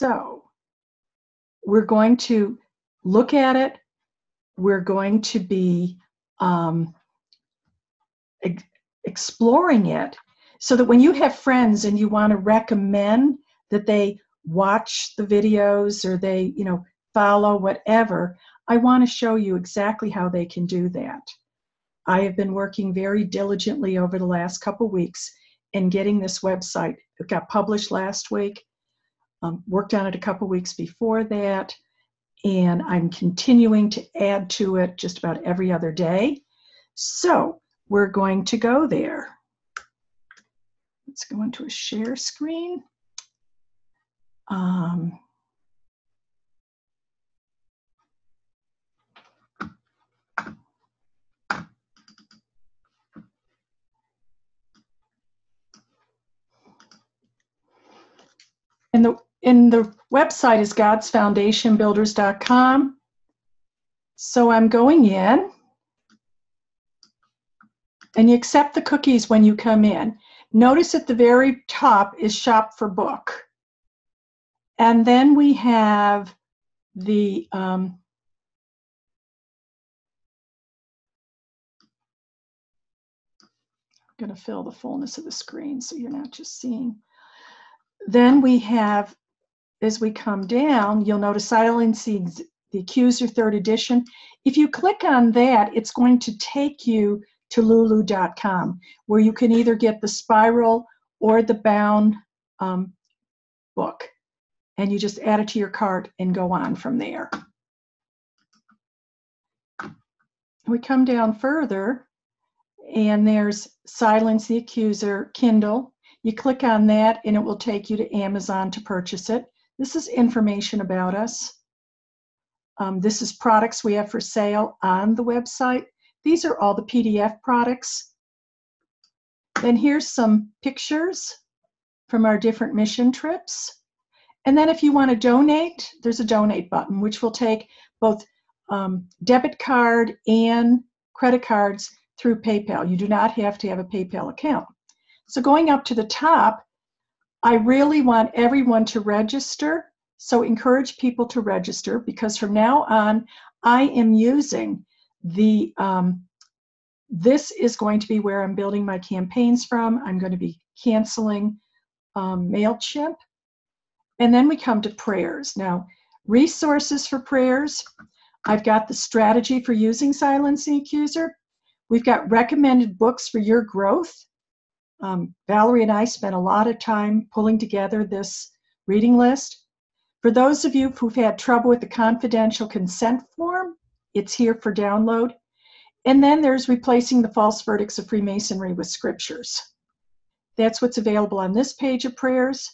So we're going to look at it. We're going to be exploring it so that when you have friends and you want to recommend that they watch the videos or they, you know, follow whatever, I want to show you exactly how they can do that. I have been working very diligently over the last couple weeks in getting this website. It got published last week, worked on it a couple weeks before that, and I'm continuing to add to it just about every other day. So we're going to go there. Let's go into a share screen. And the website is God'sFoundationBuilders.com. So I'm going in. And you accept the cookies when you come in. Notice at the very top is Shop for Book. And then we have the I'm going to fill the fullness of the screen so you're not just seeing. Then we have, as we come down, you'll notice Silence the Accuser, 3rd edition. If you click on that, it's going to take you to lulu.com, where you can either get the spiral or the bound book. And you just add it to your cart and go on from there. We come down further, and there's Silence the Accuser, Kindle. You click on that and it will take you to Amazon to purchase it. This is information about us. This is products we have for sale on the website. These are all the PDF products. Then here's some pictures from our different mission trips. And then if you want to donate, there's a donate button, which will take both debit card and credit cards through PayPal. You do not have to have a PayPal account. So going up to the top, I really want everyone to register. So encourage people to register, because from now on, I am using the, this is going to be where I'm building my campaigns from. I'm going to be canceling MailChimp. And then we come to prayers. Now, resources for prayers. I've got the strategy for using Silence the Accuser. We've got recommended books for your growth. Valerie and I spent a lot of time pulling together this reading list. For those of you who've had trouble with the confidential consent form, it's here for download. And then there's replacing the false verdicts of Freemasonry with scriptures. That's what's available on this page of prayers.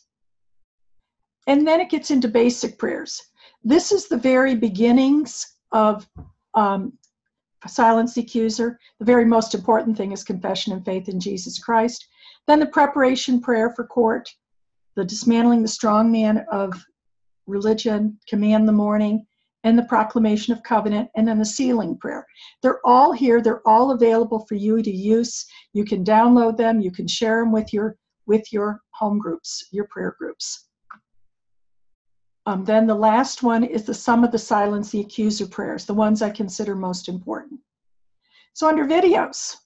And then it gets into basic prayers. This is the very beginnings of Silence the Accuser. The very most important thing is confession and faith in Jesus Christ. Then the preparation prayer for court, the dismantling the strong man of religion, command the morning, and the proclamation of covenant, and then the sealing prayer. They're all here. They're all available for you to use. You can download them. You can share them with your home groups, your prayer groups. Then the last one is the sum of the Silence the Accuser prayers, the ones I consider most important. So under videos,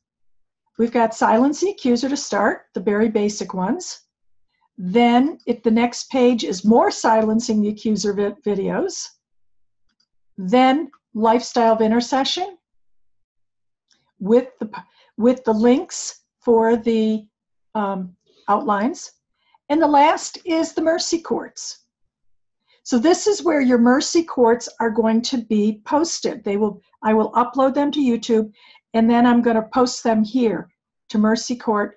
we've got Silence the Accuser to start, the very basic ones. Then if the next page is more Silencing the Accuser videos. Then Lifestyle of Intercession with the links for the outlines. And the last is the Mercy Courts. So this is where your Mercy Courts are going to be posted. I will upload them to YouTube, and then I'm going to post them here to Mercy Court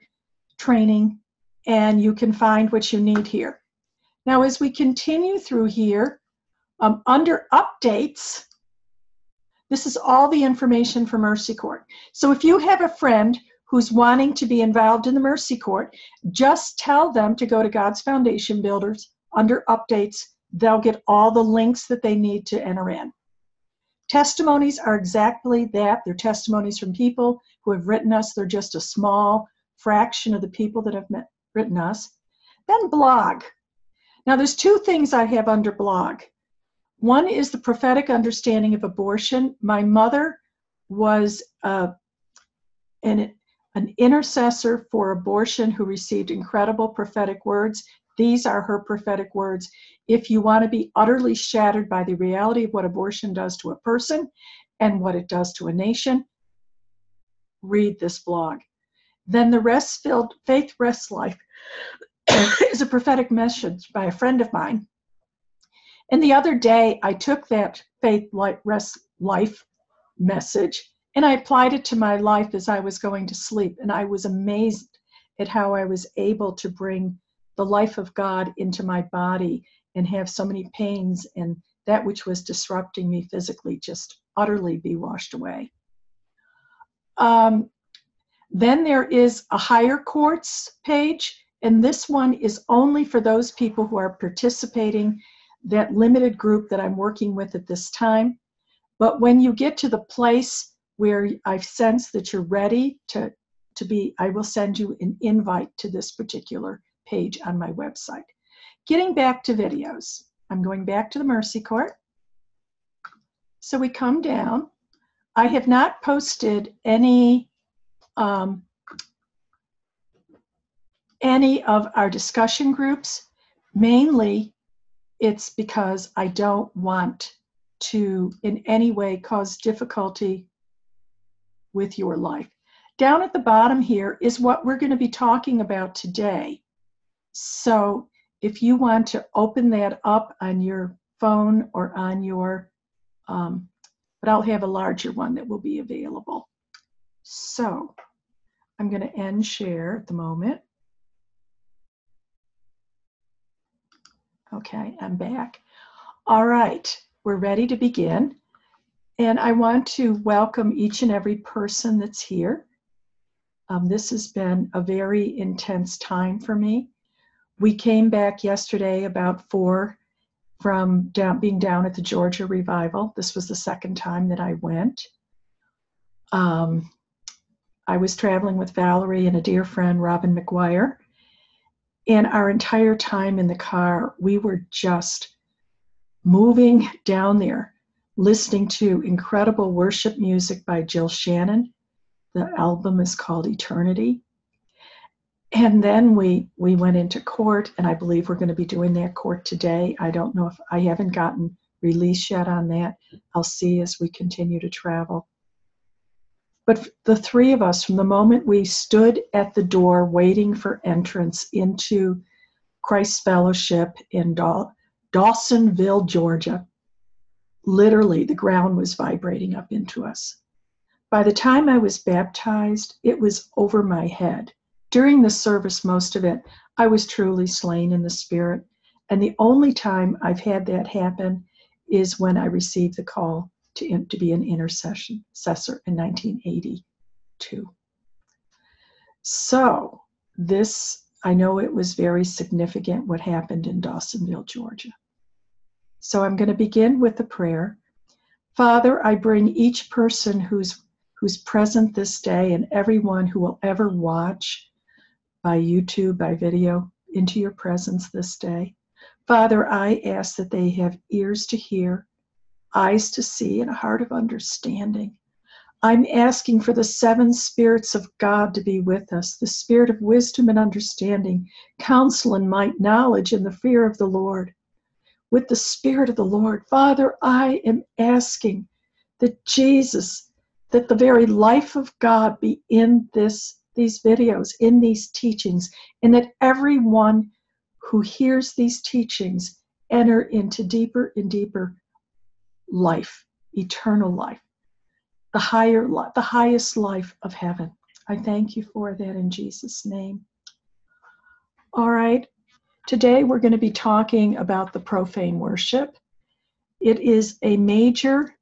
training, and you can find what you need here. Now, as we continue through here, under updates, this is all the information for Mercy Court. So if you have a friend who's wanting to be involved in the Mercy Court, just tell them to go to God's Foundation Builders under updates. They'll get all the links that they need to enter in. Testimonies are exactly that. They're testimonies from people who have written us. They're just a small fraction of the people that have written us. Then blog. Now, there's two things I have under blog. One is the prophetic understanding of abortion. My mother was an intercessor for abortion who received incredible prophetic words. These are her prophetic words. If you want to be utterly shattered by the reality of what abortion does to a person and what it does to a nation, read this blog. Then the Rest-Filled Faith Rest Life is a prophetic message by a friend of mine. And the other day, I took that Faith Rest Life message and I applied it to my life as I was going to sleep. And I was amazed at how I was able to bring the life of God into my body and have so many pains and that which was disrupting me physically just utterly be washed away. Then there is a Higher Courts page, and this one is only for those people who are participating, that limited group that I'm working with at this time. But when you get to the place where I sense that you're ready to be, I will send you an invite to this particular page on my website. Getting back to videos, I'm going back to the Mercy Court. So we come down. I have not posted any of our discussion groups. Mainly, it's because I don't want to in any way cause difficulty with your life. Down at the bottom here is what we're going to be talking about today. So if you want to open that up on your phone or on your, but I'll have a larger one that will be available. So I'm going to end share at the moment. Okay, I'm back. All right, we're ready to begin. And I want to welcome each and every person that's here. This has been a very intense time for me. We came back yesterday about 4 from being down at the Georgia Revival. This was the second time that I went. I was traveling with Valerie and a dear friend, Robin McGuire. And our entire time in the car, we were just moving down there, listening to incredible worship music by Jill Shannon. The album is called Eternity. And then we went into court, and I believe we're going to be doing that court today. I don't know if I haven't gotten release yet on that. I'll see as we continue to travel. But the three of us, from the moment we stood at the door waiting for entrance into Christ's Fellowship in Dawsonville, Georgia, literally the ground was vibrating up into us. By the time I was baptized, it was over my head. During the service, most of it, I was truly slain in the Spirit. And the only time I've had that happen is when I received the call to be an intercessor in 1982. So this, I know it was very significant what happened in Dawsonville, Georgia. So I'm going to begin with a prayer. Father, I bring each person who's present this day and everyone who will ever watch by YouTube, by video, into your presence this day. Father, I ask that they have ears to hear, eyes to see, and a heart of understanding. I'm asking for the 7 spirits of God to be with us, the spirit of wisdom and understanding, counsel and might, knowledge and the fear of the Lord. With the Spirit of the Lord, Father, I am asking that Jesus, that the very life of God be in these videos, in these teachings, and that everyone who hears these teachings enter into deeper and deeper life, eternal life, the highest life of heaven. I thank you for that in Jesus' name. All right, today we're going to be talking about the profane worship. It is a major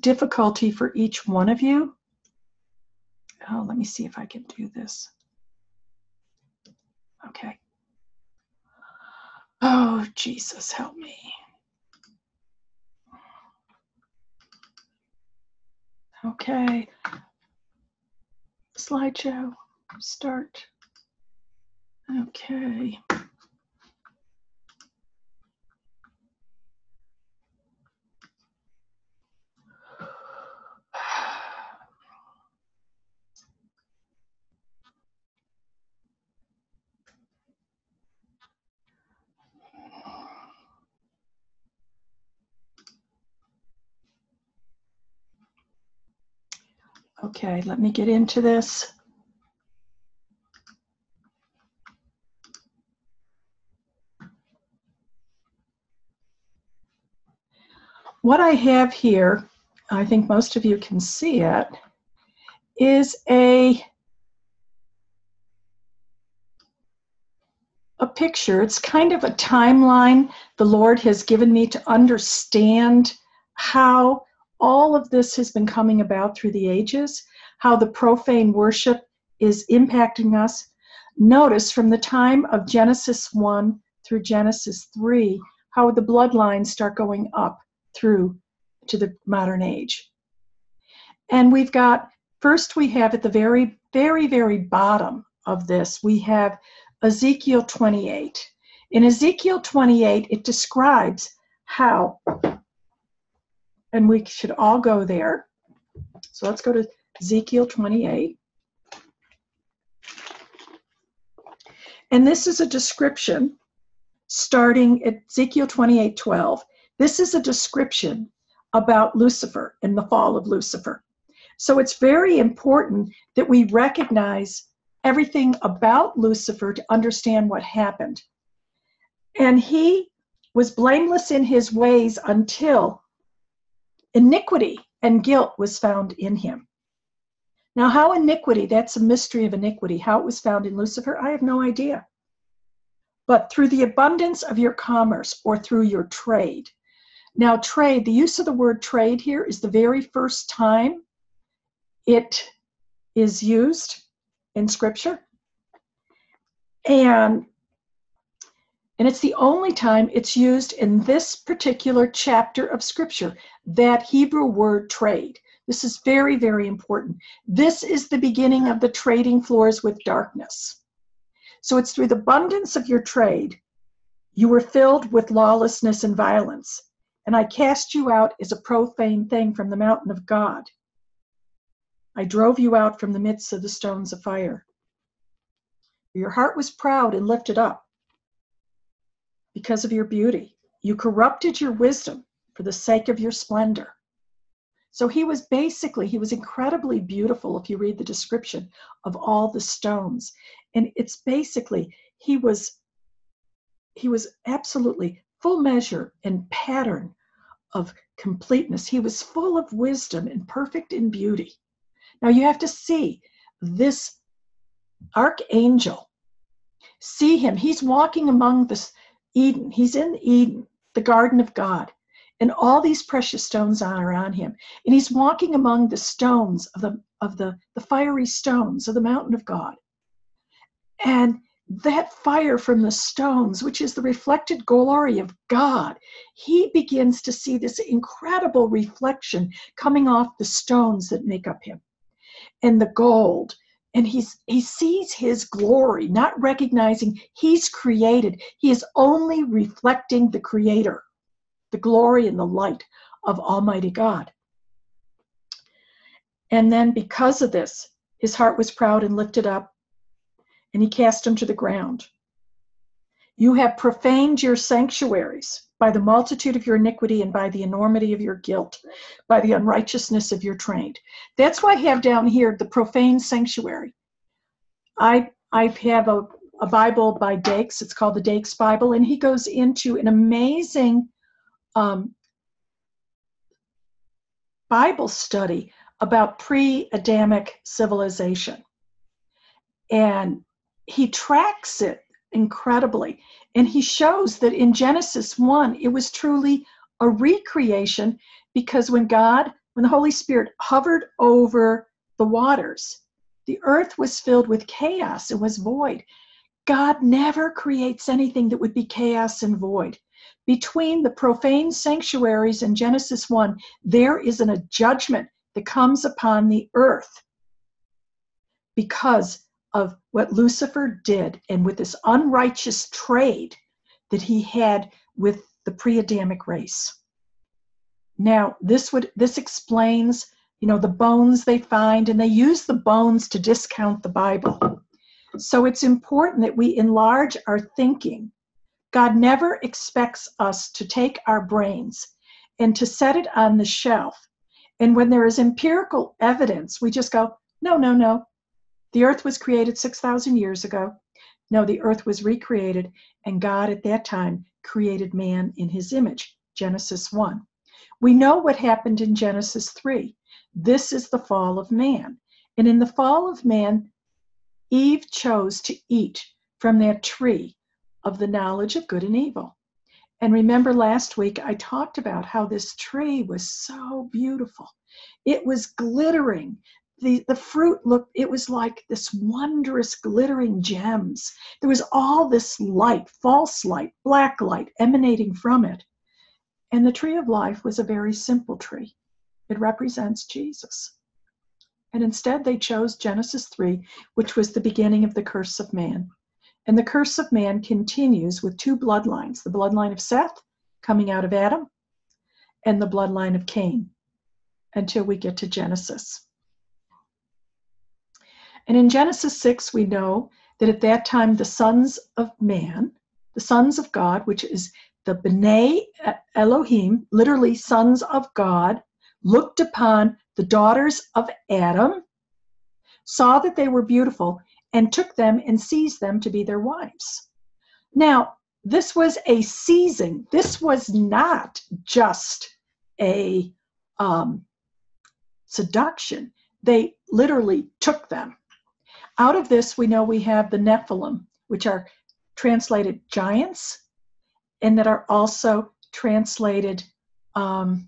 difficulty for each one of you. Oh, let me see if I can do this. Okay. Oh, Jesus, help me. Okay, slideshow, start. Okay, Okay, let me get into this. What I have here, I think most of you can see it, is a picture. It's kind of a timeline the Lord has given me to understand how all of this has been coming about through the ages, how the profane worship is impacting us. Notice from the time of Genesis 1 through Genesis 3, how the bloodlines start going up through to the modern age. And we've got, first we have at the very, very, very bottom of this, we have Ezekiel 28. In Ezekiel 28, it describes how, and we should all go there. So let's go to Ezekiel 28. And this is a description starting at Ezekiel 28:12. This is a description about Lucifer and the fall of Lucifer. So it's very important that we recognize everything about Lucifer to understand what happened. And he was blameless in his ways until iniquity and guilt was found in him. Now, how iniquity, that's a mystery of iniquity. How it was found in Lucifer, I have no idea. But through the abundance of your commerce or through your trade. Now, trade, the use of the word trade here is the very first time it is used in Scripture. And it's the only time it's used in this particular chapter of Scripture, that Hebrew word trade. This is very, very important. This is the beginning of the trading floors with darkness. So it's through the abundance of your trade, you were filled with lawlessness and violence. And I cast you out as a profane thing from the mountain of God. I drove you out from the midst of the stones of fire. Your heart was proud and lifted up because of your beauty. You corrupted your wisdom for the sake of your splendor. So he was incredibly beautiful if you read the description of all the stones. And it's basically, he was absolutely full measure and pattern of completeness. He was full of wisdom and perfect in beauty. Now you have to see this archangel. See him. He's walking among this Eden. He's in Eden, the garden of God. And all these precious stones are on him. And he's walking among the stones of the fiery stones of the mountain of God. And that fire from the stones, which is the reflected glory of God, he begins to see this incredible reflection coming off the stones that make up him, and the gold, and he sees his glory, not recognizing he's created. He is only reflecting the Creator, the glory and the light of Almighty God. And then because of this, his heart was proud and lifted up, and he cast him to the ground. You have profaned your sanctuaries by the multitude of your iniquity and by the enormity of your guilt, by the unrighteousness of your trade. That's why I have down here the profane sanctuary. I have a Bible by Dake's. It's called the Dake's Bible, and he goes into an amazing Bible study about pre-Adamic civilization. And he tracks it incredibly, and he shows that in Genesis 1, it was truly a recreation, because when the Holy Spirit hovered over the waters, the earth was filled with chaos and was void. God never creates anything that would be chaos and void. Between the profane sanctuaries and Genesis 1, there is a judgment that comes upon the earth because of what Lucifer did, and with this unrighteous trade that he had with the pre-Adamic race. Now, this explains, the bones they find, and they use the bones to discount the Bible. So it's important that we enlarge our thinking. God never expects us to take our brains and to set it on the shelf And when there is empirical evidence, we just go, no, no, no. The earth was created 6,000 years ago. No, the earth was recreated, and God at that time created man in his image, Genesis 1. We know what happened in Genesis 3. This is the fall of man. And in the fall of man, Eve chose to eat from that tree of the knowledge of good and evil. And remember last week, I talked about how this tree was so beautiful. It was glittering. The fruit looked, it was like this wondrous glittering gems. There was all this light, false light, black light emanating from it. And the tree of life was a very simple tree. It represents Jesus. And instead they chose Genesis 3, which was the beginning of the curse of man. And the curse of man continues with two bloodlines, the bloodline of Seth coming out of Adam and the bloodline of Cain until we get to Genesis. And in Genesis 6, we know that at that time the sons of man, the sons of God, which is the B'nai Elohim, literally sons of God, looked upon the daughters of Adam, saw that they were beautiful, and took them and seized them to be their wives. Now, this was a seizing. This was not just a seduction. They literally took them. Out of this, we know we have the Nephilim, which are translated giants, and that are also translated, the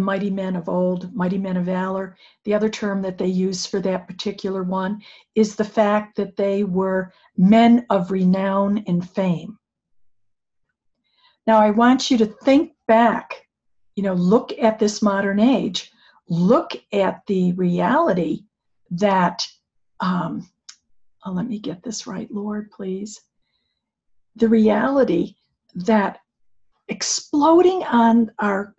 mighty men of old, mighty men of valor. The other term that they use for that particular one is the fact that they were men of renown and fame. Now, I want you to think back, look at this modern age, look at the reality that, let me get this right, Lord, please. The reality that exploding in our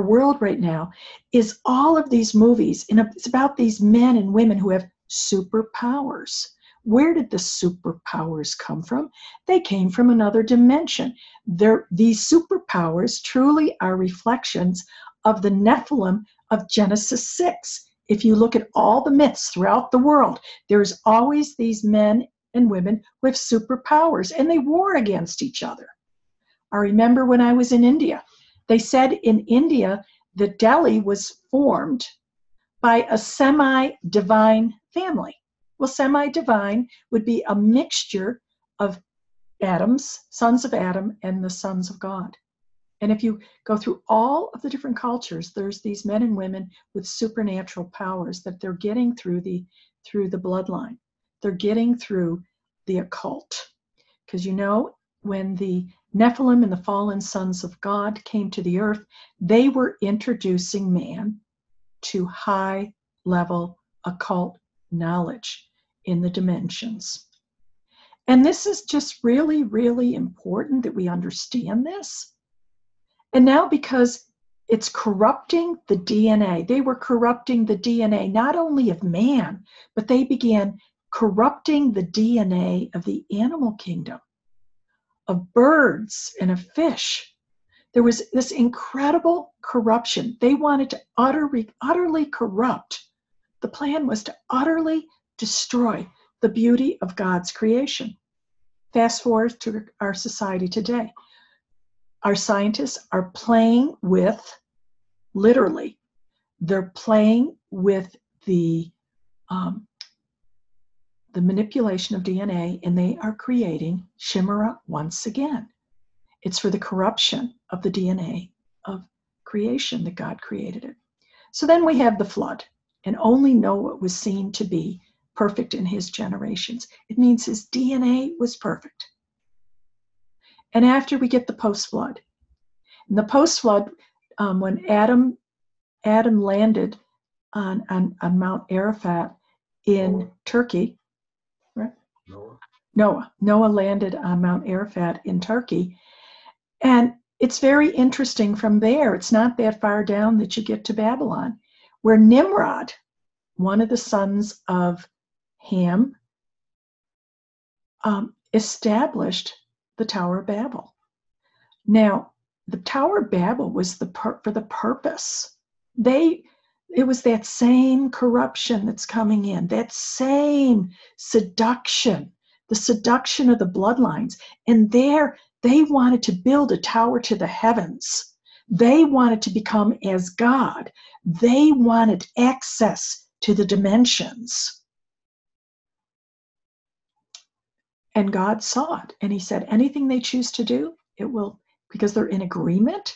world right now is all of these movies, and it's about these men and women who have superpowers. Where did the superpowers come from? They came from another dimension. These superpowers truly are reflections of the Nephilim of Genesis 6. If you look at all the myths throughout the world, there's always these men and women with superpowers, and they war against each other. I remember when I was in India, they said in India that Delhi was formed by a semi-divine family. Well, semi-divine would be a mixture of Adam's, sons of Adam, and the sons of God. And if you go through all of the different cultures, there's these men and women with supernatural powers that they're getting through the bloodline. They're getting through the occult. Because when the Nephilim and the fallen sons of God came to the earth, they were introducing man to high-level occult knowledge in the dimensions. And this is just really, really important that we understand this. And now because it's corrupting the DNA, they were corrupting the DNA not only of man, but they began corrupting the DNA of the animal kingdom, of birds and of fish. There was this incredible corruption. They wanted to utterly corrupt. The plan was to utterly destroy the beauty of God's creation. Fast forward to our society today. Our scientists are playing with, literally, they're playing with the manipulation of DNA, and they are creating chimera once again. It's for the corruption of the DNA of creation that God created it. So then we have the flood, and only Noah what was seen to be perfect in his generations. It means his DNA was perfect. And after we get the post-flood. In the post-flood, when Adam landed on Mount Arafat in Turkey, right? Noah landed on Mount Arafat in Turkey. And it's very interesting from there. It's not that far down that you get to Babylon, where Nimrod, one of the sons of Ham, established the Tower of Babel. Now, the Tower of Babel was for the purpose. It was that same corruption that's coming in, that same seduction, the seduction of the bloodlines. And there, they wanted to build a tower to the heavens. They wanted to become as God. They wanted access to the dimensions. And God saw it, and he said, anything they choose to do, it will, because they're in agreement.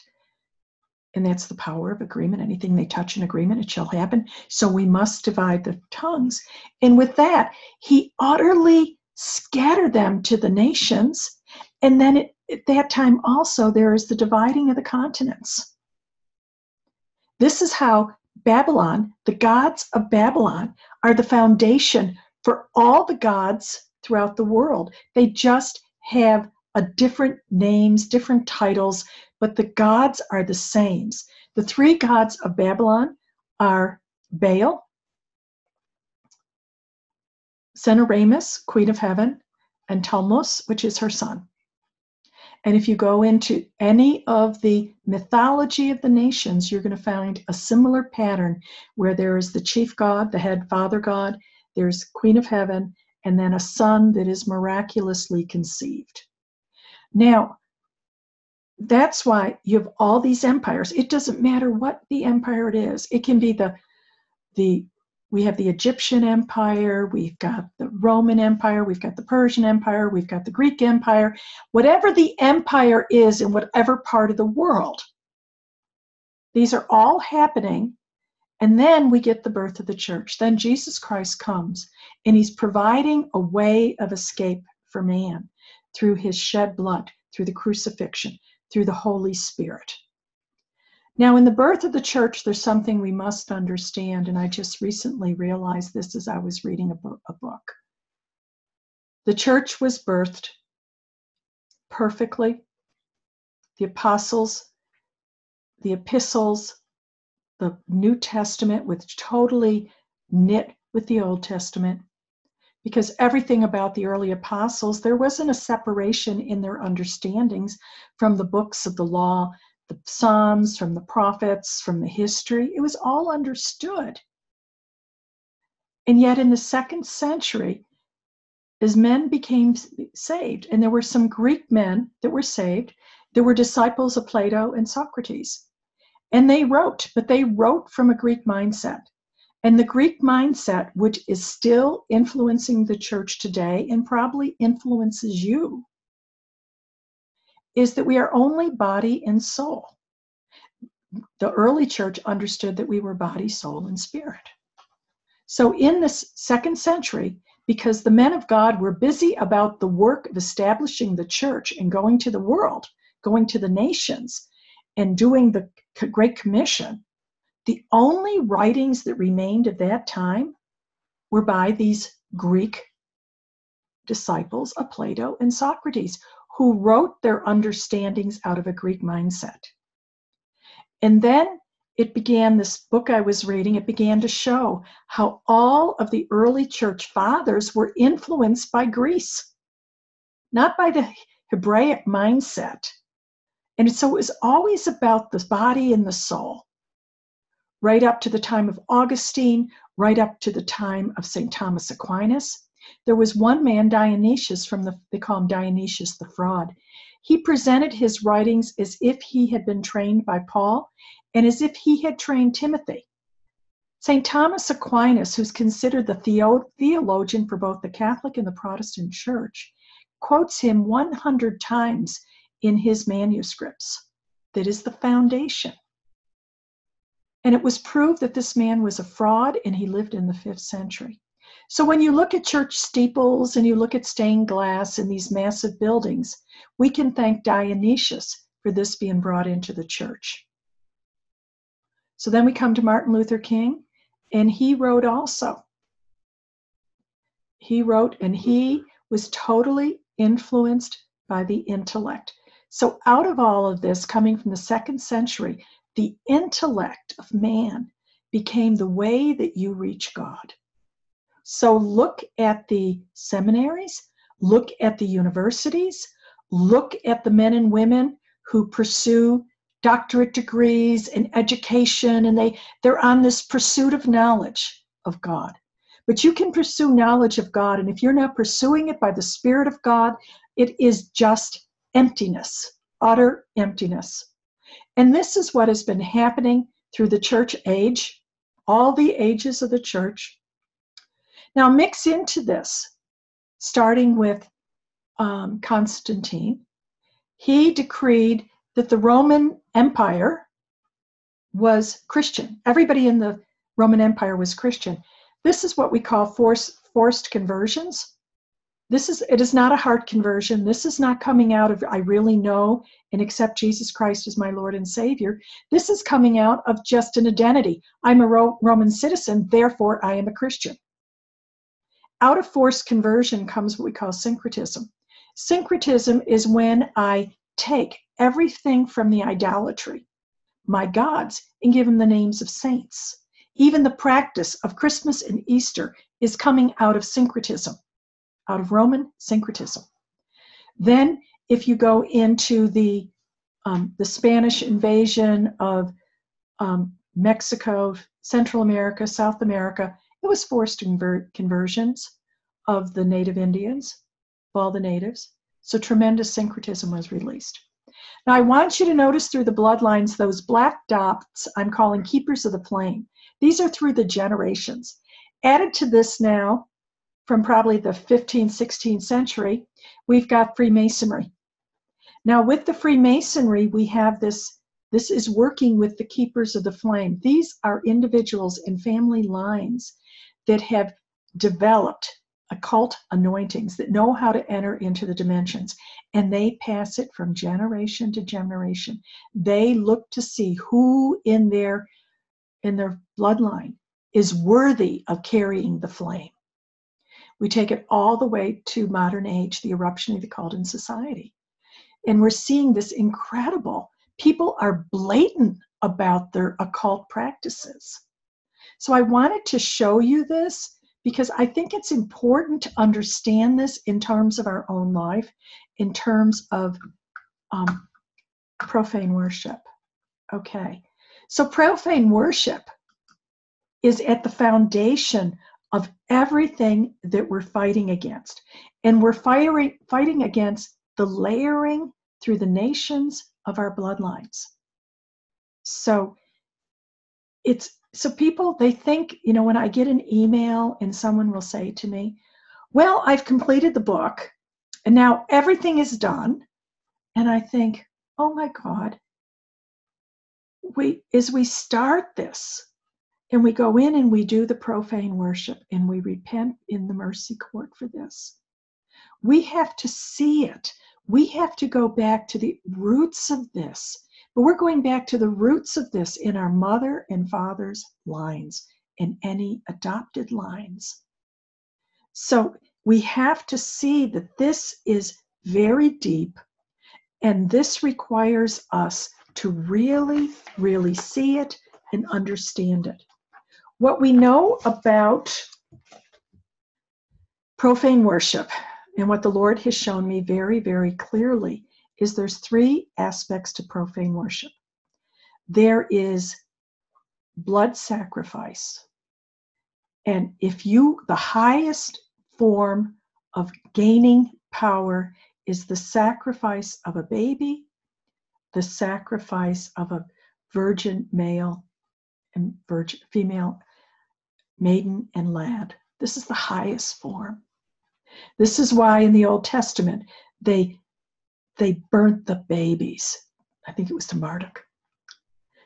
And that's the power of agreement. Anything they touch in agreement, it shall happen. So we must divide the tongues. And with that, he utterly scattered them to the nations. And then at that time also, there is the dividing of the continents. This is how Babylon, the gods of Babylon, are the foundation for all the gods throughout the world. They just have different names, different titles, but the gods are the same. The three gods of Babylon are Baal, Semiramis, Queen of Heaven, and Tammuz, which is her son. And if you go into any of the mythology of the nations, you're going to find a similar pattern where there is the chief god, the head father god, there's Queen of Heaven, and then a son that is miraculously conceived. Now, that's why you have all these empires. It doesn't matter what the empire it is. It can be we have the Egyptian Empire, we've got the Roman Empire, we've got the Persian Empire, we've got the Greek Empire, whatever the empire is in whatever part of the world. These are all happening, and then we get the birth of the church. Then Jesus Christ comes, and he's providing a way of escape for man through his shed blood, through the crucifixion, through the Holy Spirit. Now, in the birth of the church, there's something we must understand, and I just recently realized this as I was reading a book. The church was birthed perfectly. The apostles, the epistles, the New Testament was totally knit with the Old Testament, because everything about the early apostles, there wasn't a separation in their understandings from the books of the law, the Psalms, from the prophets, from the history. It was all understood. And yet in the 2nd century, as men became saved, and there were some Greek men that were saved, there were disciples of Plato and Socrates. And they wrote, but they wrote from a Greek mindset. And the Greek mindset, which is still influencing the church today and probably influences you, is that we are only body and soul. The early church understood that we were body, soul, and spirit. So in this 2nd century, because the men of God were busy about the work of establishing the church and going to the world, going to the nations, and doing the Great Commission, the only writings that remained at that time were by these Greek disciples of Plato and Socrates, who wrote their understandings out of a Greek mindset. And then it began, this book I was reading, it began to show how all of the early church fathers were influenced by Greece, not by the Hebraic mindset. And so it was always about the body and the soul, right up to the time of Augustine, right up to the time of St. Thomas Aquinas. There was one man, Dionysius, they call him Dionysius the Fraud. He presented his writings as if he had been trained by Paul and as if he had trained Timothy. St. Thomas Aquinas, who's considered the theologian for both the Catholic and the Protestant Church, quotes him 100 times in his manuscripts. That is the foundation. And it was proved that this man was a fraud, and he lived in the 5th century. So when you look at church steeples and you look at stained glass and these massive buildings, we can thank Dionysius for this being brought into the church. So then we come to Martin Luther King, and he wrote also. He wrote, and he was totally influenced by the intellect. So out of all of this, coming from the 2nd century, the intellect of man became the way that you reach God. So look at the seminaries, look at the universities, look at the men and women who pursue doctorate degrees and education, and they're on this pursuit of knowledge of God. But you can pursue knowledge of God, and if you're not pursuing it by the Spirit of God, it is just emptiness, utter emptiness. And this is what has been happening through the church age, all the ages of the church. Now mix into this, starting with Constantine. He decreed that the Roman Empire was Christian. Everybody in the Roman Empire was Christian. This is what we call forced conversions. It is not a heart conversion. This is not coming out of, I really know and accept Jesus Christ as my Lord and Savior. This is coming out of just an identity. I'm a Roman citizen, therefore I am a Christian. Out of forced conversion comes what we call syncretism. Syncretism is when I take everything from the idolatry, my gods, and give them the names of saints. Even the practice of Christmas and Easter is coming out of syncretism, out of Roman syncretism. Then if you go into the Spanish invasion of Mexico, Central America, South America, it was forced conversions of the native Indians, of all the natives. So tremendous syncretism was released. Now I want you to notice through the bloodlines those black dots I'm calling keepers of the flame. These are through the generations. Added to this now, from probably the 15th, 16th century, we've got Freemasonry. Now with the Freemasonry, we have this is working with the keepers of the flame. These are individuals and family lines that have developed occult anointings, that know how to enter into the dimensions, and they pass it from generation to generation. They look to see who in their bloodline is worthy of carrying the flame. We take it all the way to modern age, the eruption of the Chaldean society. And we're seeing this incredible. People are blatant about their occult practices. So I wanted to show you this because I think it's important to understand this in terms of our own life, in terms of profane worship. Okay. So profane worship is at the foundation of everything that we're fighting against. And we're fighting against the layering through the nations of our bloodlines. So people, they think, you know, when I get an email and someone will say to me, well, I've completed the book and now everything is done. And I think, oh my God. As we start this and we go in and we do the profane worship and we repent in the mercy court for this, we have to see it. We have to go back to the roots of this. But we're going back to the roots of this in our mother and father's lines and any adopted lines. So we have to see that this is very deep, and this requires us to really, really see it and understand it. What we know about profane worship and what the Lord has shown me very, very clearly is there's three aspects to profane worship. There is blood sacrifice. And if you, the highest form of gaining power is the sacrifice of a baby, the sacrifice of a virgin male and virgin female, maiden and lad. This is the highest form. This is why in the Old Testament they burnt the babies. I think it was to Marduk.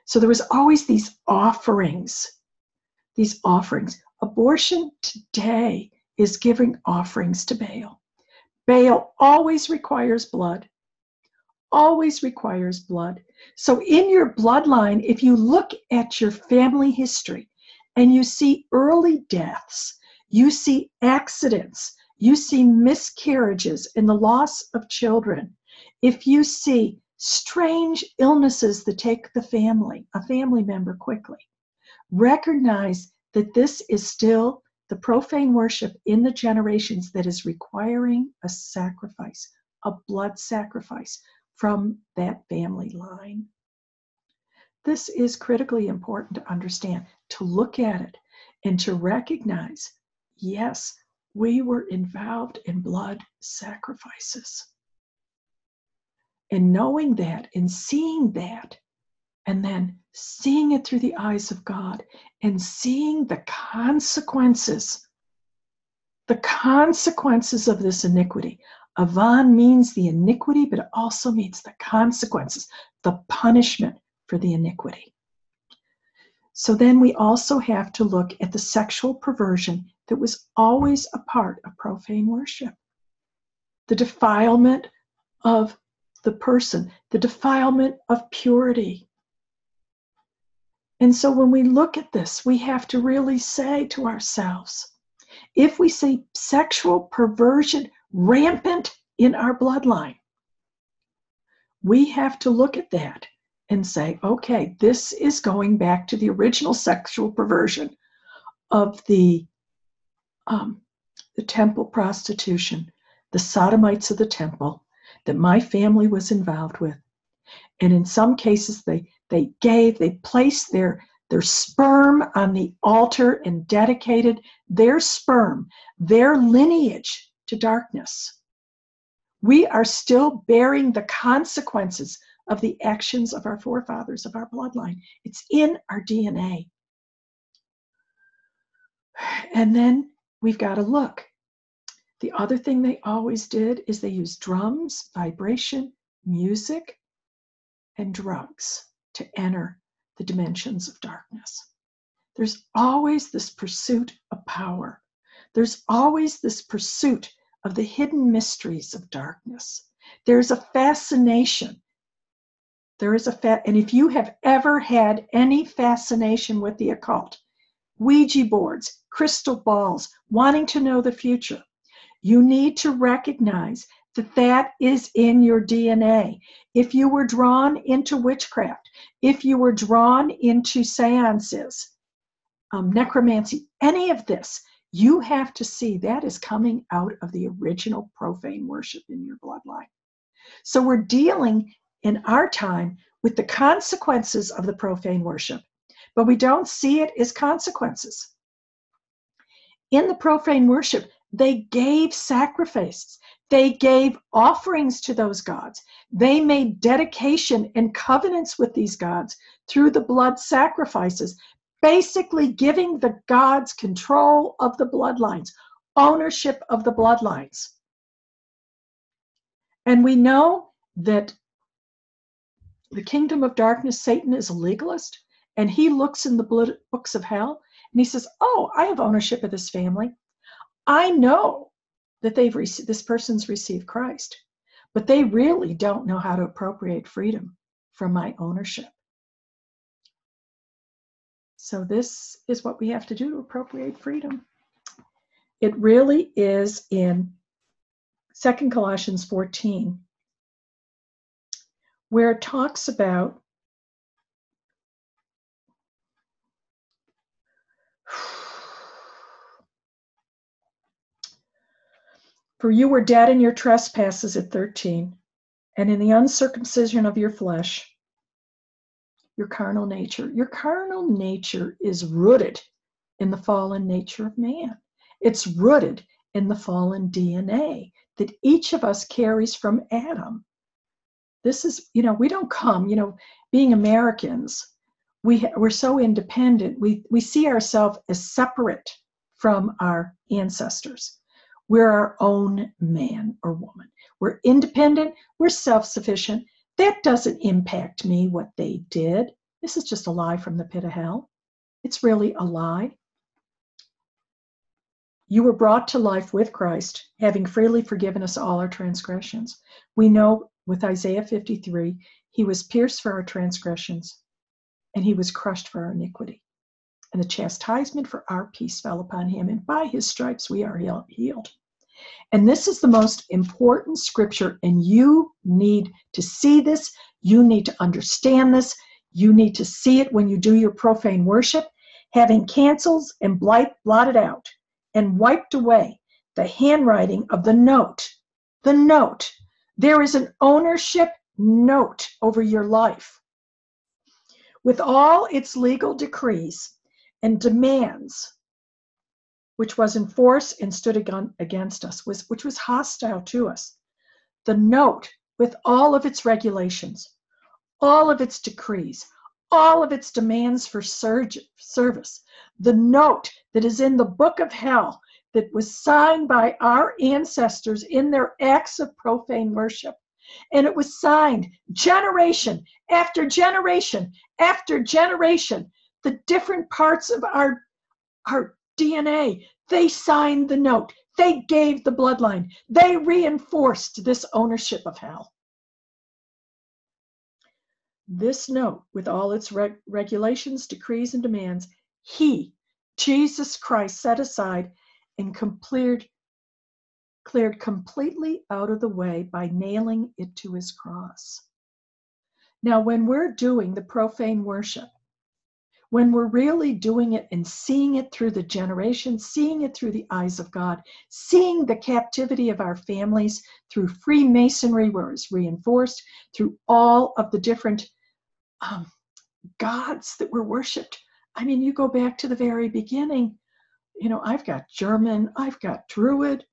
So there was always these offerings. Abortion today is giving offerings to Baal. Baal always requires blood. Always requires blood. So in your bloodline, if you look at your family history and you see early deaths, you see accidents, you see miscarriages and the loss of children, if you see strange illnesses that take a family member quickly, recognize that this is still the profane worship in the generations that is requiring a sacrifice, a blood sacrifice. from that family line. This is critically important to understand, to look at it, and to recognize, yes, we were involved in blood sacrifices. And knowing that and seeing that, and then seeing it through the eyes of God and seeing the consequences of this iniquity. Avon means the iniquity, but it also means the consequences, the punishment for the iniquity. So then we also have to look at the sexual perversion that was always a part of profane worship. The defilement of the person, the defilement of purity. And so when we look at this, we have to really say to ourselves, if we see sexual perversion rampant in our bloodline, we have to look at that and say, okay, this is going back to the original sexual perversion of the temple prostitution, the sodomites of the temple that my family was involved with. And in some cases, they placed their sperm on the altar and dedicated their sperm, their lineage to darkness. We are still bearing the consequences of the actions of our forefathers, of our bloodline. It's in our DNA. And then we've got to look. The other thing they always did is they used drums, vibration, music, and drugs to enter the dimensions of darkness. There's always this pursuit of power. There's always this pursuit of the hidden mysteries of darkness. There's a fascination. There is a and if you have ever had any fascination with the occult, Ouija boards, crystal balls, wanting to know the future, you need to recognize that that is in your DNA. If you were drawn into witchcraft, if you were drawn into seances, necromancy, any of this, you have to see that is coming out of the original profane worship in your bloodline. So we're dealing in our time with the consequences of the profane worship, but we don't see it as consequences. In the profane worship, they gave sacrifices. They gave offerings to those gods. They made dedication and covenants with these gods through the blood sacrifices, basically giving the gods control of the bloodlines, ownership of the bloodlines. And we know that the kingdom of darkness, Satan is a legalist, and he looks in the books of hell, and he says, oh, I have ownership of this family. I know that they've received, this person's received Christ, but they really don't know how to appropriate freedom from my ownership. So this is what we have to do to appropriate freedom. It really is in 2 Corinthians 14, where it talks about for you were dead in your trespasses at 13, and in the uncircumcision of your flesh, your carnal nature. Your carnal nature is rooted in the fallen nature of man. It's rooted in the fallen DNA that each of us carries from Adam. This is, you know, we don't come, you know, being Americans, we're so independent. We see ourselves as separate from our ancestors. We're our own man or woman. We're independent. We're self-sufficient. That doesn't impact me, what they did. This is just a lie from the pit of hell. It's really a lie. You were brought to life with Christ, having freely forgiven us all our transgressions. We know with Isaiah 53, he was pierced for our transgressions, and he was crushed for our iniquity. And the chastisement for our peace fell upon him, and by his stripes we are healed. And this is the most important scripture, and you need to see this. You need to understand this. You need to see it when you do your profane worship. Having canceled and blotted out and wiped away the handwriting of the note. The note. There is an ownership note over your life. With all its legal decrees and demands, which was in force and stood against us, which was hostile to us, the note, with all of its regulations, all of its decrees, all of its demands for service, the note that is in the book of hell that was signed by our ancestors in their acts of profane worship. And it was signed generation after generation after generation. The different parts of our DNA, they signed the note. They gave the bloodline. They reinforced this ownership of hell. This note, with all its regulations, decrees, and demands, he, Jesus Christ, set aside and cleared completely out of the way by nailing it to his cross. Now, when we're doing the profane worship, when we're really doing it and seeing it through the generations, seeing it through the eyes of God, seeing the captivity of our families through Freemasonry, where it's reinforced, through all of the different gods that were worshipped. I mean, you go back to the very beginning. You know, I've got German, I've got Druid.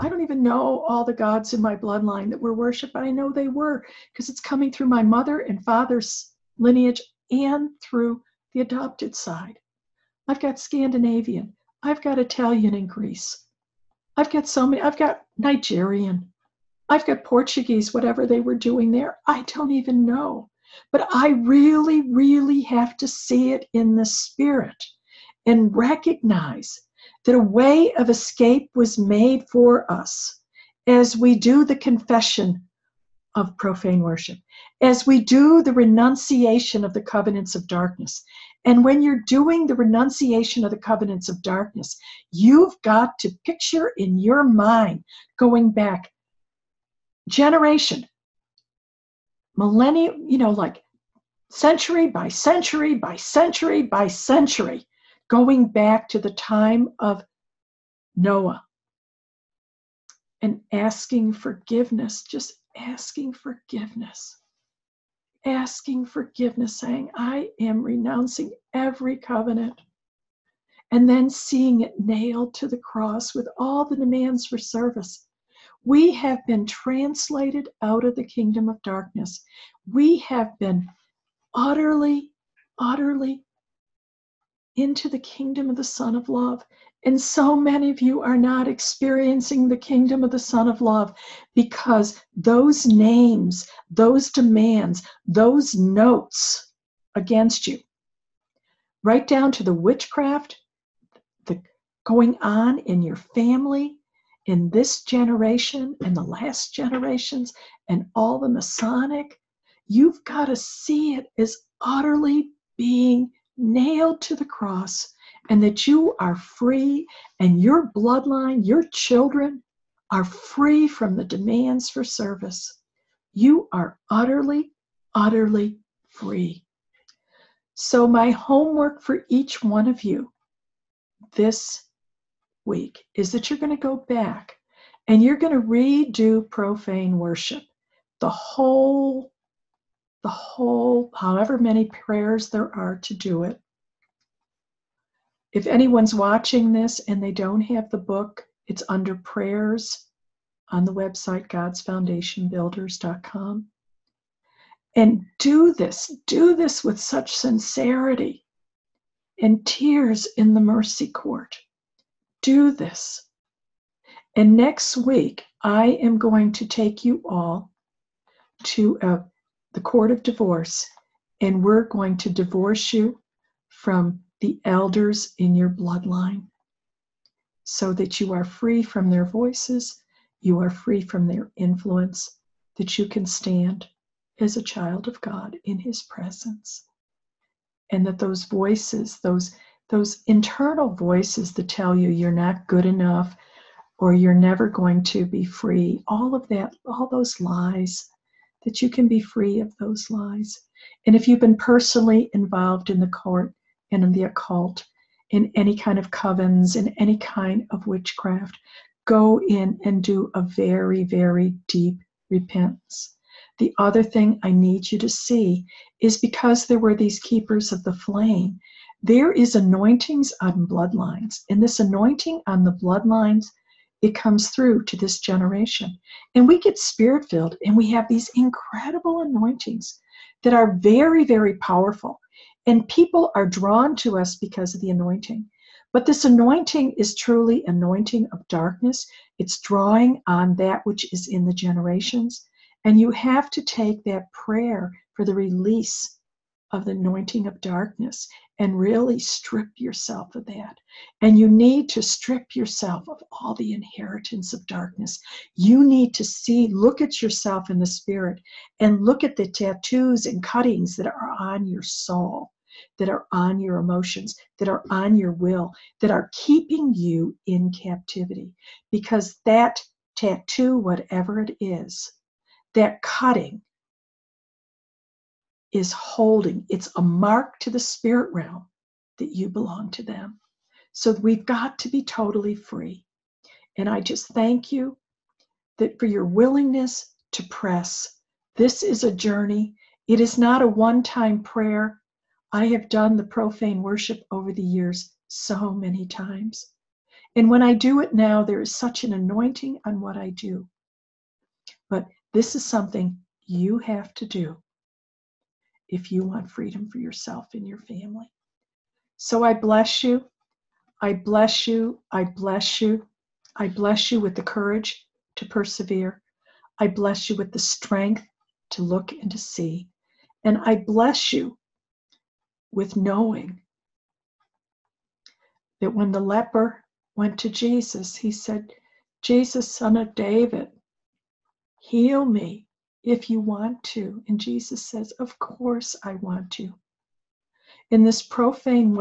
I don't even know all the gods in my bloodline that were worshipped, but I know they were, because it's coming through my mother and father's lineage and through the adopted side. I've got Scandinavian. I've got Italian in Greece. I've got so many. I've got Nigerian. I've got Portuguese, whatever they were doing there. I don't even know. But I really, really have to see it in the spirit and recognize that a way of escape was made for us as we do the confession of profane worship, as we do the renunciation of the covenants of darkness. And when you're doing the renunciation of the covenants of darkness, you've got to picture in your mind going back generation, millennia, you know, like century by century by century by century, going back to the time of Noah and asking forgiveness, just asking forgiveness. Asking forgiveness, saying, I am renouncing every covenant. And then seeing it nailed to the cross with all the demands for service. We have been translated out of the kingdom of darkness. We have been utterly, utterly into the kingdom of the Son of Love. And so many of you are not experiencing the kingdom of the Son of Love because those names, those demands, those notes against you, right down to the witchcraft, the going on in your family, in this generation, and the last generations, and all the Masonic, you've got to see it as utterly being nailed to the cross, and that you are free, and your bloodline, your children, are free from the demands for service. You are utterly, utterly free. So my homework for each one of you this week is that you're going to go back and you're going to redo profane worship, the whole, however many prayers there are to do it. If anyone's watching this and they don't have the book, it's under prayers on the website, God'sFoundationBuilders.com. And do this with such sincerity and tears in the mercy court. Do this. And next week, I am going to take you all to the court of divorce, and we're going to divorce you from the elders in your bloodline so that you are free from their voices, you are free from their influence, that you can stand as a child of God in his presence. And that those voices, those internal voices that tell you you're not good enough or you're never going to be free, all of that, all those lies, that you can be free of those lies. And if you've been personally involved in the court, and in the occult, in any kind of covens, in any kind of witchcraft, go in and do a very, very deep repentance. The other thing I need you to see is because there were these keepers of the flame, there is anointings on bloodlines. And this anointing on the bloodlines, it comes through to this generation. And we get spirit-filled, and we have these incredible anointings that are very, very powerful. And people are drawn to us because of the anointing. But this anointing is truly anointing of darkness. It's drawing on that which is in the generations. And you have to take that prayer for the release of the anointing of darkness and really strip yourself of that. And you need to strip yourself of all the inheritance of darkness. You need to see, look at yourself in the spirit and look at the tattoos and cuttings that are on your soul, that are on your emotions, that are on your will, that are keeping you in captivity. Because that tattoo, whatever it is, that cutting is holding. It's a mark to the spirit realm that you belong to them. So we've got to be totally free. And I just thank you that for your willingness to press. This is a journey. It is not a one-time prayer. I have done the profane worship over the years so many times. And when I do it now, there is such an anointing on what I do. But this is something you have to do if you want freedom for yourself and your family. So I bless you. I bless you. I bless you. I bless you with the courage to persevere. I bless you with the strength to look and to see. And I bless you with knowing that when the leper went to Jesus, he said, "Jesus, Son of David, heal me if you want to." And Jesus says, "Of course I want to." And this profane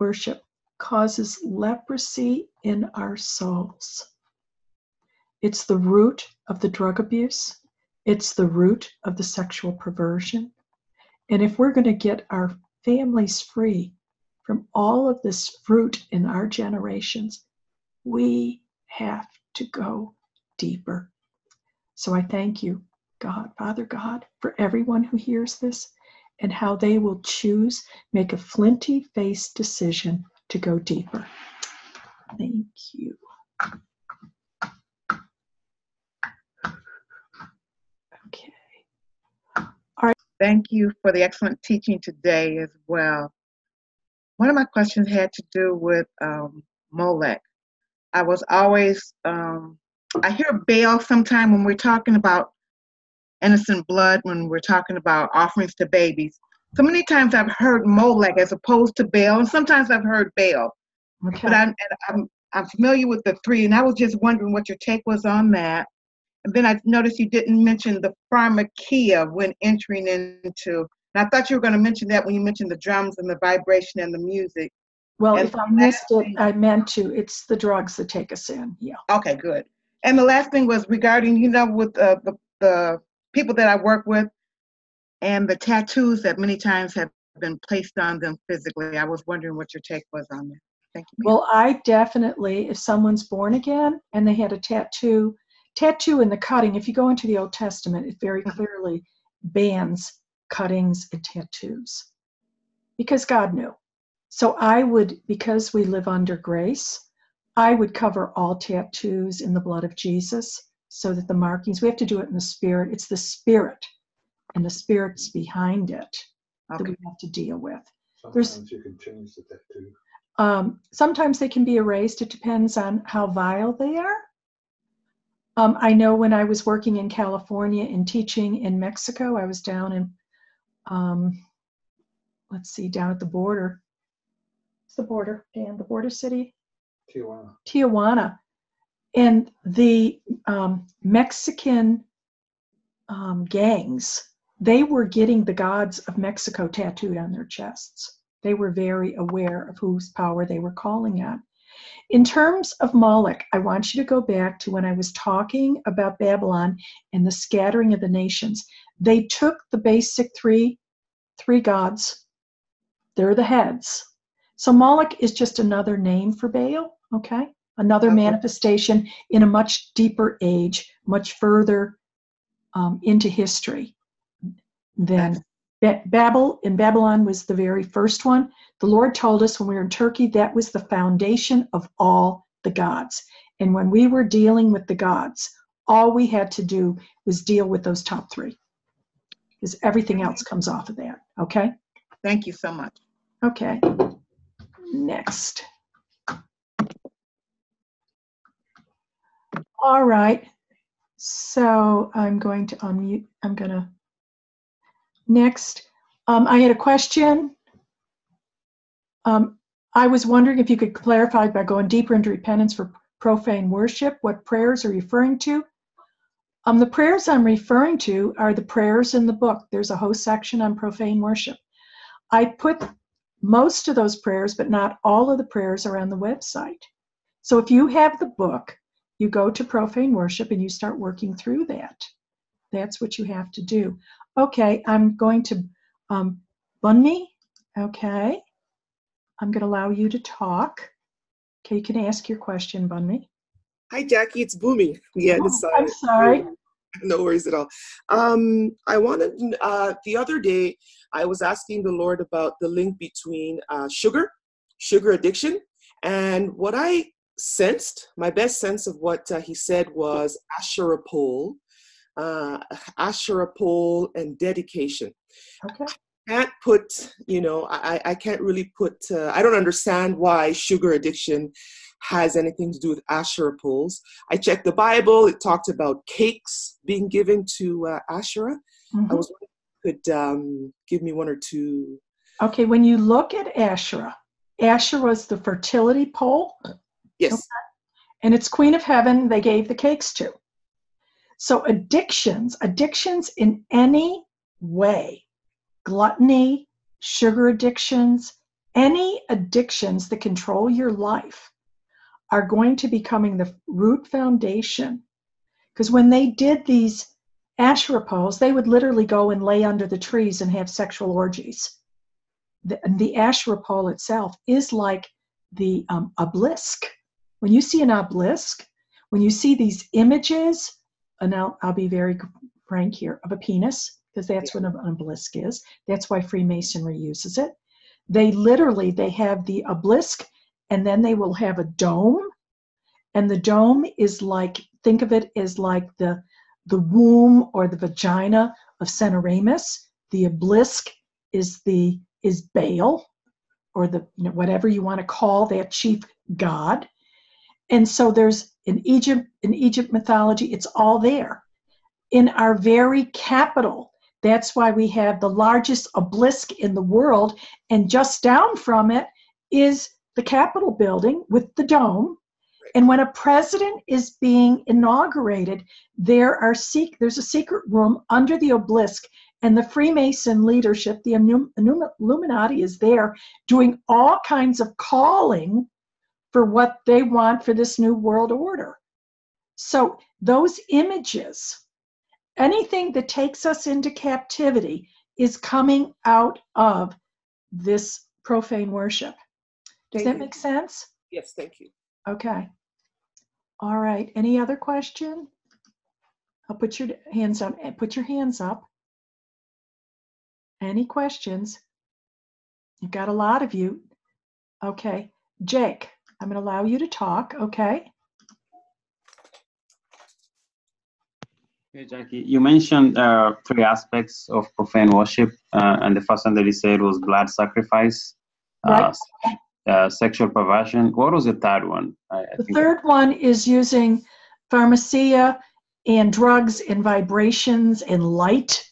worship causes leprosy in our souls. It's the root of the drug abuse. It's the root of the sexual perversion. And if we're going to get our families free from all of this fruit in our generations, we have to go deeper. So I thank you, God, Father God, for everyone who hears this and how they will choose, make a flinty-faced decision to go deeper. Thank you. Okay. All right. Thank you for the excellent teaching today as well. One of my questions had to do with Molech. I was always... I hear Baal sometime when we're talking about innocent blood, when we're talking about offerings to babies. So many times I've heard Molech as opposed to Baal, and sometimes I've heard Baal. Okay. But I'm familiar with the three, and I was just wondering what your take was on that. And then I noticed you didn't mention the pharmakia when entering into, and I thought you were going to mention that when you mentioned the drums and the vibration and the music. Well, and if I missed it, I meant to. It's the drugs that take us in. Yeah. Okay, good. And the last thing was regarding, you know, with the people that I work with and the tattoos that many times have been placed on them physically. I was wondering what your take was on that. Thank you. Well, I definitely, if someone's born again and they had a tattoo in the cutting, if you go into the Old Testament, it very clearly bans cuttings and tattoos because God knew. So I would, because we live under grace, I would cover all tattoos in the blood of Jesus so that the markings, we have to do it in the spirit. It's the spirit and the spirit's behind it that we have to deal with. Sometimes you can change the tattoo. Sometimes they can be erased. It depends on how vile they are. I know when I was working in California and teaching in Mexico, I was down in, down at the border. It's the border, Dan, the border city. Tijuana. And the Mexican gangs, they were getting the gods of Mexico tattooed on their chests. They were very aware of whose power they were calling on. In terms of Molech, I want you to go back to when I was talking about Babylon and the scattering of the nations. They took the basic three gods. They're the heads. So Molech is just another name for Baal, okay? Another manifestation in a much deeper age, much further into history. Then Babel and Babylon was the very first one. The Lord told us when we were in Turkey that was the foundation of all the gods. And when we were dealing with the gods, all we had to do was deal with those top three, because everything else comes off of that. Okay? Thank you so much. Okay. Next. All right. So I'm going to unmute. I'm going to. Next. I had a question. I was wondering if you could clarify by going deeper into repentance for profane worship, what prayers are you referring to? The prayers I'm referring to are the prayers in the book. There's a whole section on profane worship. I put most of those prayers, but not all of the prayers, are on the website. So if you have the book, you go to profane worship and you start working through that. That's what you have to do. Okay, I'm going to Bunny. Okay, I'm going to allow you to talk. Okay, you can ask your question, Bunmi. Hi, Jackie. It's Boomi. Yeah, I'm sorry. No worries at all. I wanted, the other day, I was asking the Lord about the link between sugar addiction, and what I sensed, my best sense of what he said was Asherah pole, and dedication. Okay. Can't put, you know, I can't really put, I don't understand why sugar addiction has anything to do with Asherah poles. I checked the Bible. It talked about cakes being given to Asherah. Mm-hmm. I was wondering if you could give me one or two. Okay, when you look at Asherah, Asherah is the fertility pole. Yes. Okay? And it's Queen of Heaven they gave the cakes to. So addictions in any way, gluttony, sugar addictions, any addictions that control your life are going to be coming the root foundation. Because when they did these Asherah poles, they would literally go and lay under the trees and have sexual orgies. The Asherah pole itself is like the obelisk. When you see an obelisk, when you see these images, and I'll be very frank here, of a penis, because that's what an obelisk is. That's why Freemasonry uses it. They literally, they have the obelisk, and then they will have a dome. And the dome is like, think of it as like the womb or the vagina of Semiramis. The obelisk is Baal, or the, you know, whatever you want to call that chief god. And so there's, in Egypt mythology, it's all there. In our very capital, that's why we have the largest obelisk in the world, and just down from it is the Capitol building with the dome. And when a president is being inaugurated, there's a secret room under the obelisk, and the Freemason leadership, the Illuminati, is there doing all kinds of calling for what they want for this new world order. So those images, anything that takes us into captivity, is coming out of this profane worship. Does that make sense? Yes, thank you. Okay. All right. Any other question? I'll put your hands up. Put your hands up. Any questions? You've got a lot of you. Okay. Jake, I'm going to allow you to talk. Okay. Hey, Jackie, you mentioned three aspects of profane worship, and the first one that you said was blood sacrifice, right. Sexual perversion. What was the third one? The third one is using pharmacia and drugs and vibrations and light.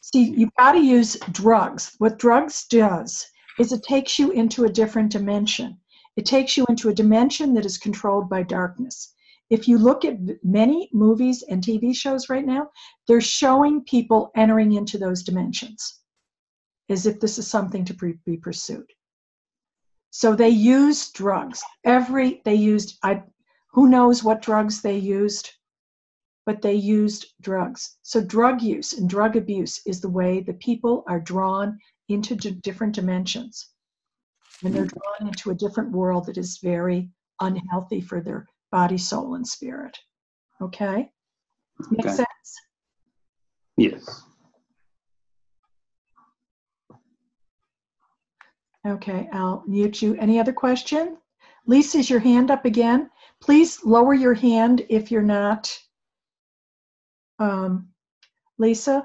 See, you've got to use drugs. What drugs does is it takes you into a different dimension. It takes you into a dimension that is controlled by darkness. If you look at many movies and TV shows right now, they're showing people entering into those dimensions as if this is something to be pursued. So they used drugs. Who knows what drugs they used, but they used drugs. So drug use and drug abuse is the way the people are drawn into different dimensions. And they're drawn into a different world that is very unhealthy for their body, soul, and spirit. Okay? Make sense? Yes. Okay, I'll mute you. Any other question? Lisa, is your hand up again? Please lower your hand if you're not. Lisa?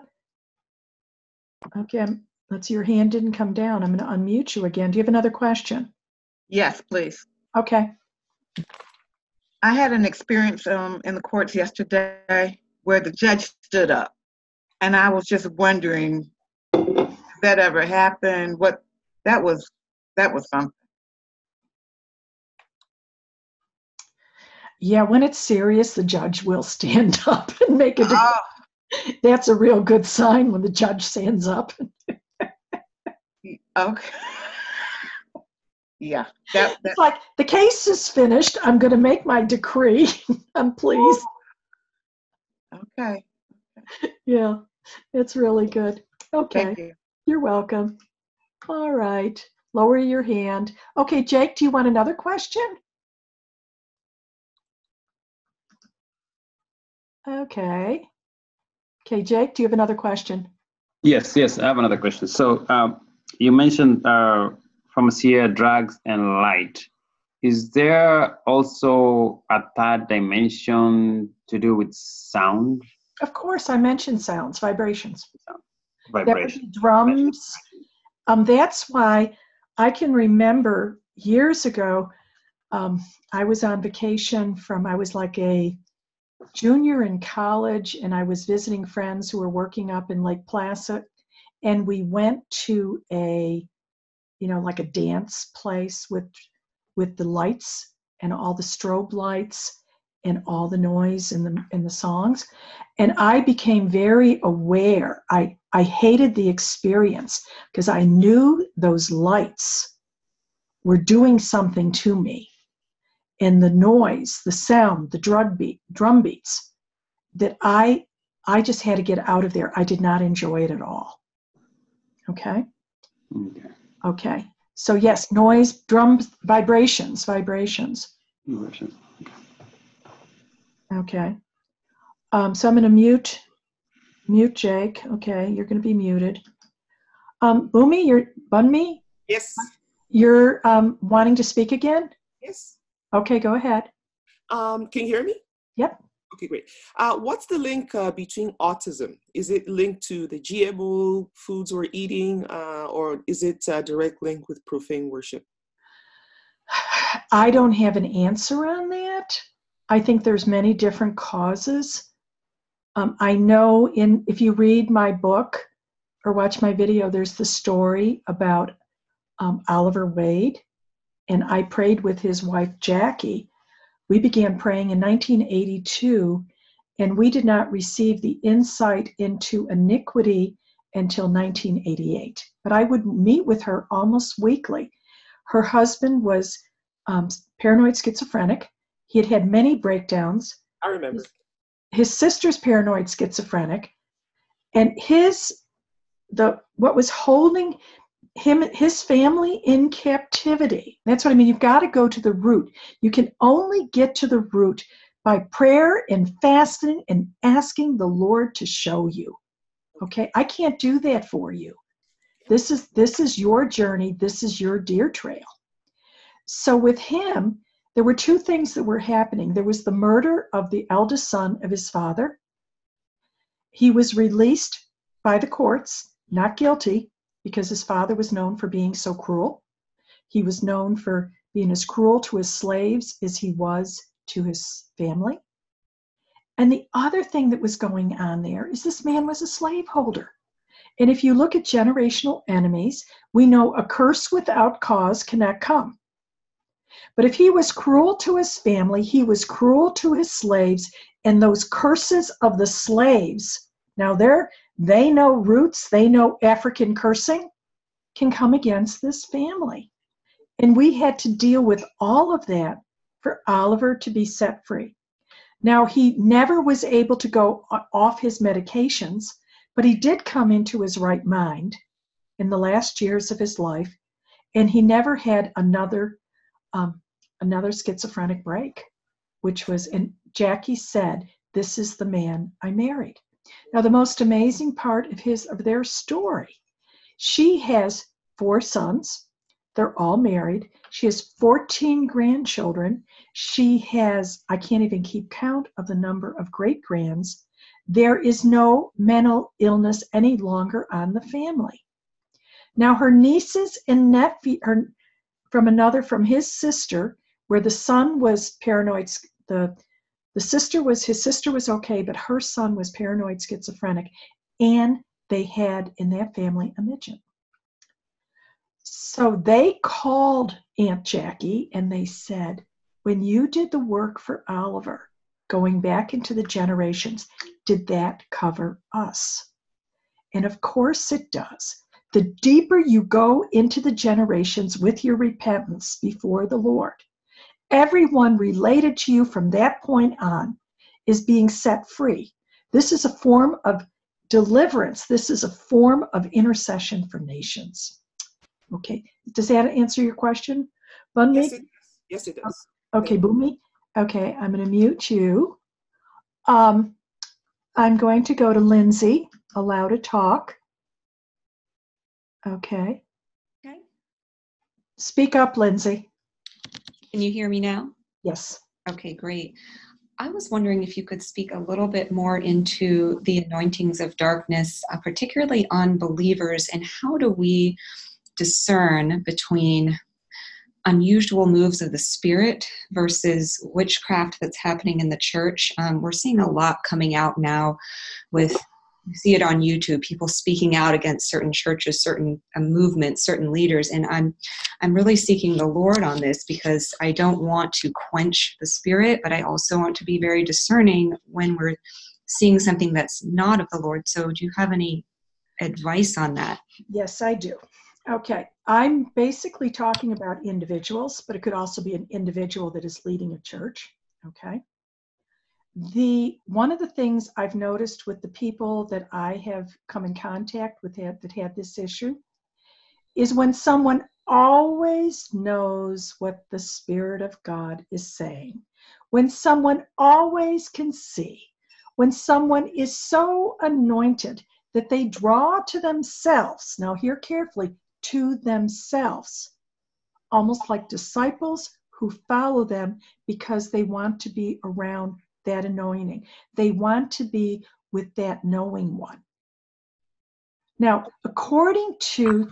Okay, let's see, your hand didn't come down. I'm going to unmute you again. Do you have another question? Yes, please. Okay. I had an experience in the courts yesterday where the judge stood up, and I was just wondering if that ever happened. What that was something. Yeah, when it's serious, the judge will stand up and make a difference. Oh. That's a real good sign when the judge stands up. Okay. Yeah. That. It's like, the case is finished. I'm going to make my decree. I'm pleased. Oh. Okay. Yeah, it's really good. Okay. Thank you. You're welcome. All right. Lower your hand. Okay, Jake, do you want another question? Okay. Okay, Jake, do you have another question? Yes, I have another question. So you mentioned pharmacia, drugs, and light. Is there also a third dimension to do with sound? Of course, I mentioned sounds, vibrations. Vibrations. Drums. That's why I can remember years ago, I was on vacation from, I was like a junior in college, and I was visiting friends who were working up in Lake Placid, and we went to a, like a dance place with the lights and all the strobe lights and all the noise and the songs, and I became very aware. I hated the experience because I knew those lights were doing something to me. And the noise, the sound, the drum beats, that I just had to get out of there. I did not enjoy it at all. Okay? Okay. So yes, noise, drums, vibrations. Okay. So I'm going to mute Jake. Okay, you're going to be muted. Bumi, you're Bunmi? Yes. You're wanting to speak again? Yes. Okay, go ahead. Can you hear me? Yep. Okay, great. What's the link between autism? Is it linked to the GMO foods we're eating, or is it a direct link with profane worship? I don't have an answer on that. I think there's many different causes. I know if you read my book or watch my video, there's the story about Oliver Wade. And I prayed with his wife, Jackie. We began praying in 1982, and we did not receive the insight into iniquity until 1988. But I would meet with her almost weekly. Her husband was paranoid schizophrenic. He had had many breakdowns. I remember. His sister's paranoid schizophrenic. And what was holding his family in captivity. That's what I mean. You've got to go to the root. You can only get to the root by prayer and fasting and asking the Lord to show you. Okay? I can't do that for you. This is your journey. This is your deer trail. So with him, there were two things that were happening. There was the murder of the eldest son of his father. He was released by the courts, not guilty, because his father was known for being so cruel. He was known for being as cruel to his slaves as he was to his family. And the other thing that was going on there is this man was a slaveholder. And if you look at generational enemies, we know a curse without cause cannot come. But if he was cruel to his family, he was cruel to his slaves, and those curses of the slaves, now they know roots, they know African cursing, can come against this family. And we had to deal with all of that for Oliver to be set free. Now, he never was able to go off his medications, but he did come into his right mind in the last years of his life, and he never had another schizophrenic break, which was, and Jackie said, this is the man I married. Now, the most amazing part of their story, she has 4 sons. They're all married. She has 14 grandchildren. She has, I can't even keep count of the number of great-grands. There is no mental illness any longer on the family. Now, her nieces and nephews, from his sister, where the son was paranoid, his sister was okay, but her son was paranoid schizophrenic, and they had in that family a midget. So they called Aunt Jackie and they said, when you did the work for Oliver, going back into the generations, did that cover us? And of course it does. The deeper you go into the generations with your repentance before the Lord, everyone related to you from that point on is being set free. This is a form of deliverance. This is a form of intercession for nations. Okay, does that answer your question, Bunmi? Yes, it does. Yes, it does. Okay, Bunmi. Okay, I'm going to mute you. I'm going to go to Lindsay. Allow to talk. Okay. Okay. Speak up, Lindsay. Can you hear me now? Yes. Okay, great. I was wondering if you could speak a little bit more into the anointings of darkness, particularly on believers, and how do we discern between unusual moves of the spirit versus witchcraft that's happening in the church? We're seeing a lot coming out now with... You see it on YouTube, people speaking out against certain churches, certain movements, certain leaders. And I'm really seeking the Lord on this because I don't want to quench the spirit, but I also want to be very discerning when we're seeing something that's not of the Lord. So do you have any advice on that? Yes, I do. Okay. I'm basically talking about individuals, but it could also be an individual that is leading a church. Okay. One of the things I've noticed with the people that I have come in contact with that had this issue is when someone always knows what the Spirit of God is saying, when someone always can see, when someone is so anointed that they draw to themselves, now hear carefully, to themselves, almost like disciples who follow them because they want to be around that anointing. They want to be with that knowing one. Now, according to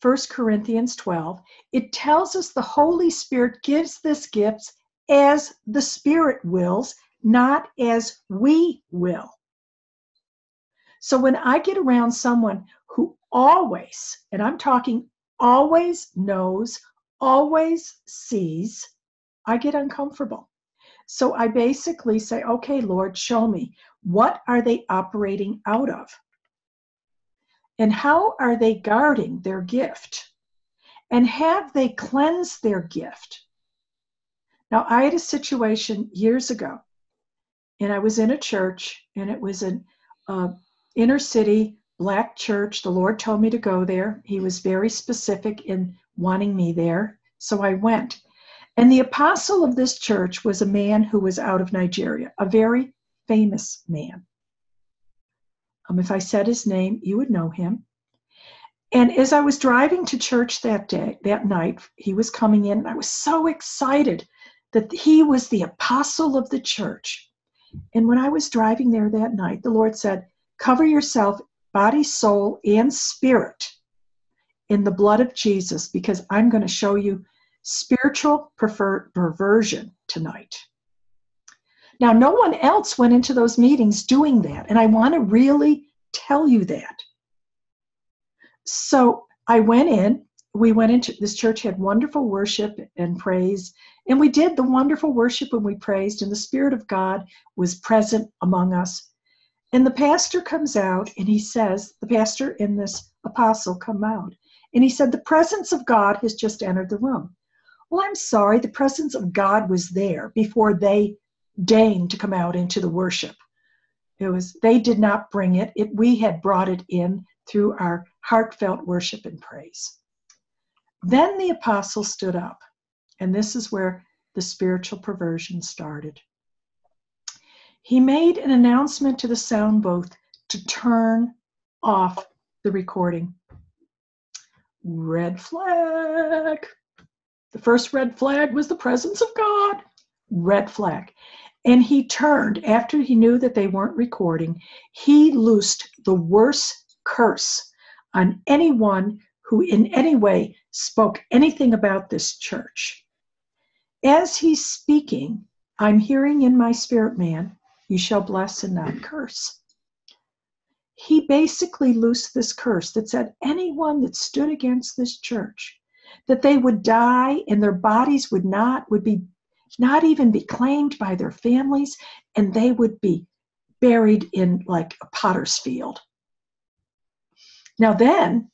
1 Corinthians 12, it tells us the Holy Spirit gives this gifts as the Spirit wills, not as we will. So when I get around someone who always, and I'm talking always knows, always sees, I get uncomfortable. So I basically say, okay, Lord, show me. What are they operating out of? And how are they guarding their gift? And have they cleansed their gift? Now, I had a situation years ago, and I was in a church, and it was an inner city black church. The Lord told me to go there. He was very specific in wanting me there, so I went. And the apostle of this church was a man who was out of Nigeria, a very famous man. If I said his name, you would know him. And as I was driving to church that night, he was coming in, and I was so excited that he was the apostle of the church. And when I was driving there that night, the Lord said, cover yourself, body, soul, and spirit in the blood of Jesus, because I'm going to show you spiritual perversion tonight. Now, no one else went into those meetings doing that, and I want to really tell you that. So I went in. We went into this church, had wonderful worship and praise, and we did the wonderful worship when we praised, and the Spirit of God was present among us. And the pastor comes out, and he says, the pastor and this apostle come out, and he said, the presence of God has just entered the room. Well, I'm sorry, the presence of God was there before they deigned to come out into the worship. They did not bring it. We had brought it in through our heartfelt worship and praise. Then the apostle stood up, and this is where the spiritual perversion started. He made an announcement to the sound booth to turn off the recording. Red flag. The first red flag was the presence of God. Red flag. And he turned, after he knew that they weren't recording, he loosed the worst curse on anyone who in any way spoke anything about this church. As he's speaking, I'm hearing in my spirit man, you shall bless and not curse. He basically loosed this curse that said anyone that stood against this church, that they would die and their bodies would not even be claimed by their families, and they would be buried in like a potter's field. Now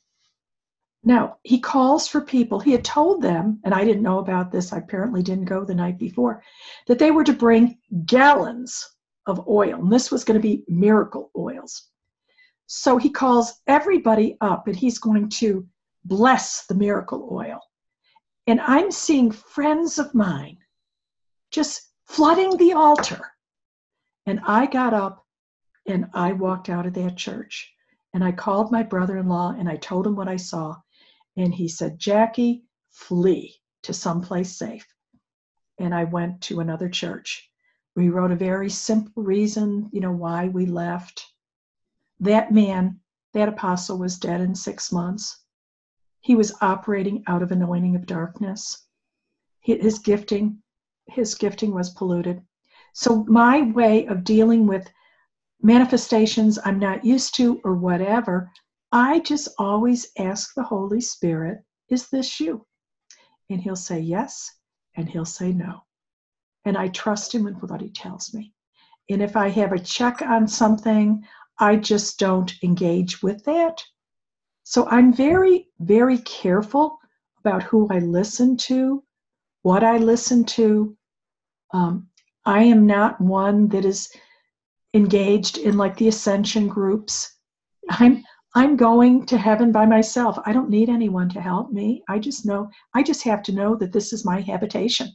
he calls for people. He had told them, and I didn't know about this, I apparently didn't go the night before, that they were to bring gallons of oil, and this was going to be miracle oils. So he calls everybody up, and he's going to bless the miracle oil. And I'm seeing friends of mine just flooding the altar. And I got up and I walked out of that church and I called my brother-in-law and I told him what I saw. And he said, Jackie, flee to someplace safe. And I went to another church. We wrote a very simple reason, you know, why we left. That man, that apostle, was dead in 6 months. He was operating out of anointing of darkness. His gifting was polluted. So my way of dealing with manifestations I'm not used to or whatever, I just always ask the Holy Spirit, is this you? And he'll say yes, and he'll say no. And I trust him with what he tells me. And if I have a check on something, I just don't engage with that. So I'm very, very careful about who I listen to, what I listen to. I am not one that is engaged in like the ascension groups. I'm going to heaven by myself. I don't need anyone to help me. I just have to know that this is my habitation,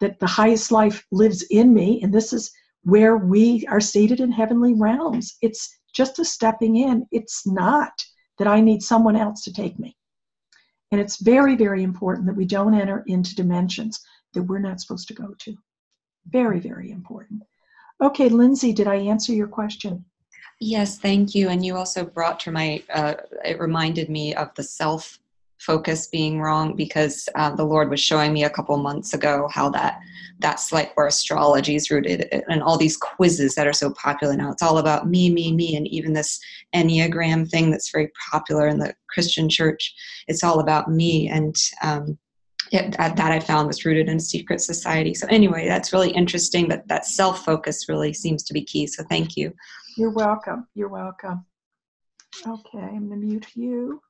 that the highest life lives in me, and this is where we are seated in heavenly realms. It's just a stepping in. It's not that I need someone else to take me. And it's very, very important that we don't enter into dimensions that we're not supposed to go to. Very, very important. Okay, Lindsay, did I answer your question? Yes, thank you. And you also brought to my, it reminded me of the self-focus being wrong, because the Lord was showing me a couple months ago how that's like where astrology is rooted, and all these quizzes that are so popular now. It's all about me, and even this Enneagram thing that's very popular in the Christian church. It's all about me, and that I found was rooted in a secret society. So anyway, that's really interesting, but that self-focus really seems to be key. So thank you. You're welcome. You're welcome. Okay, I'm going to mute you.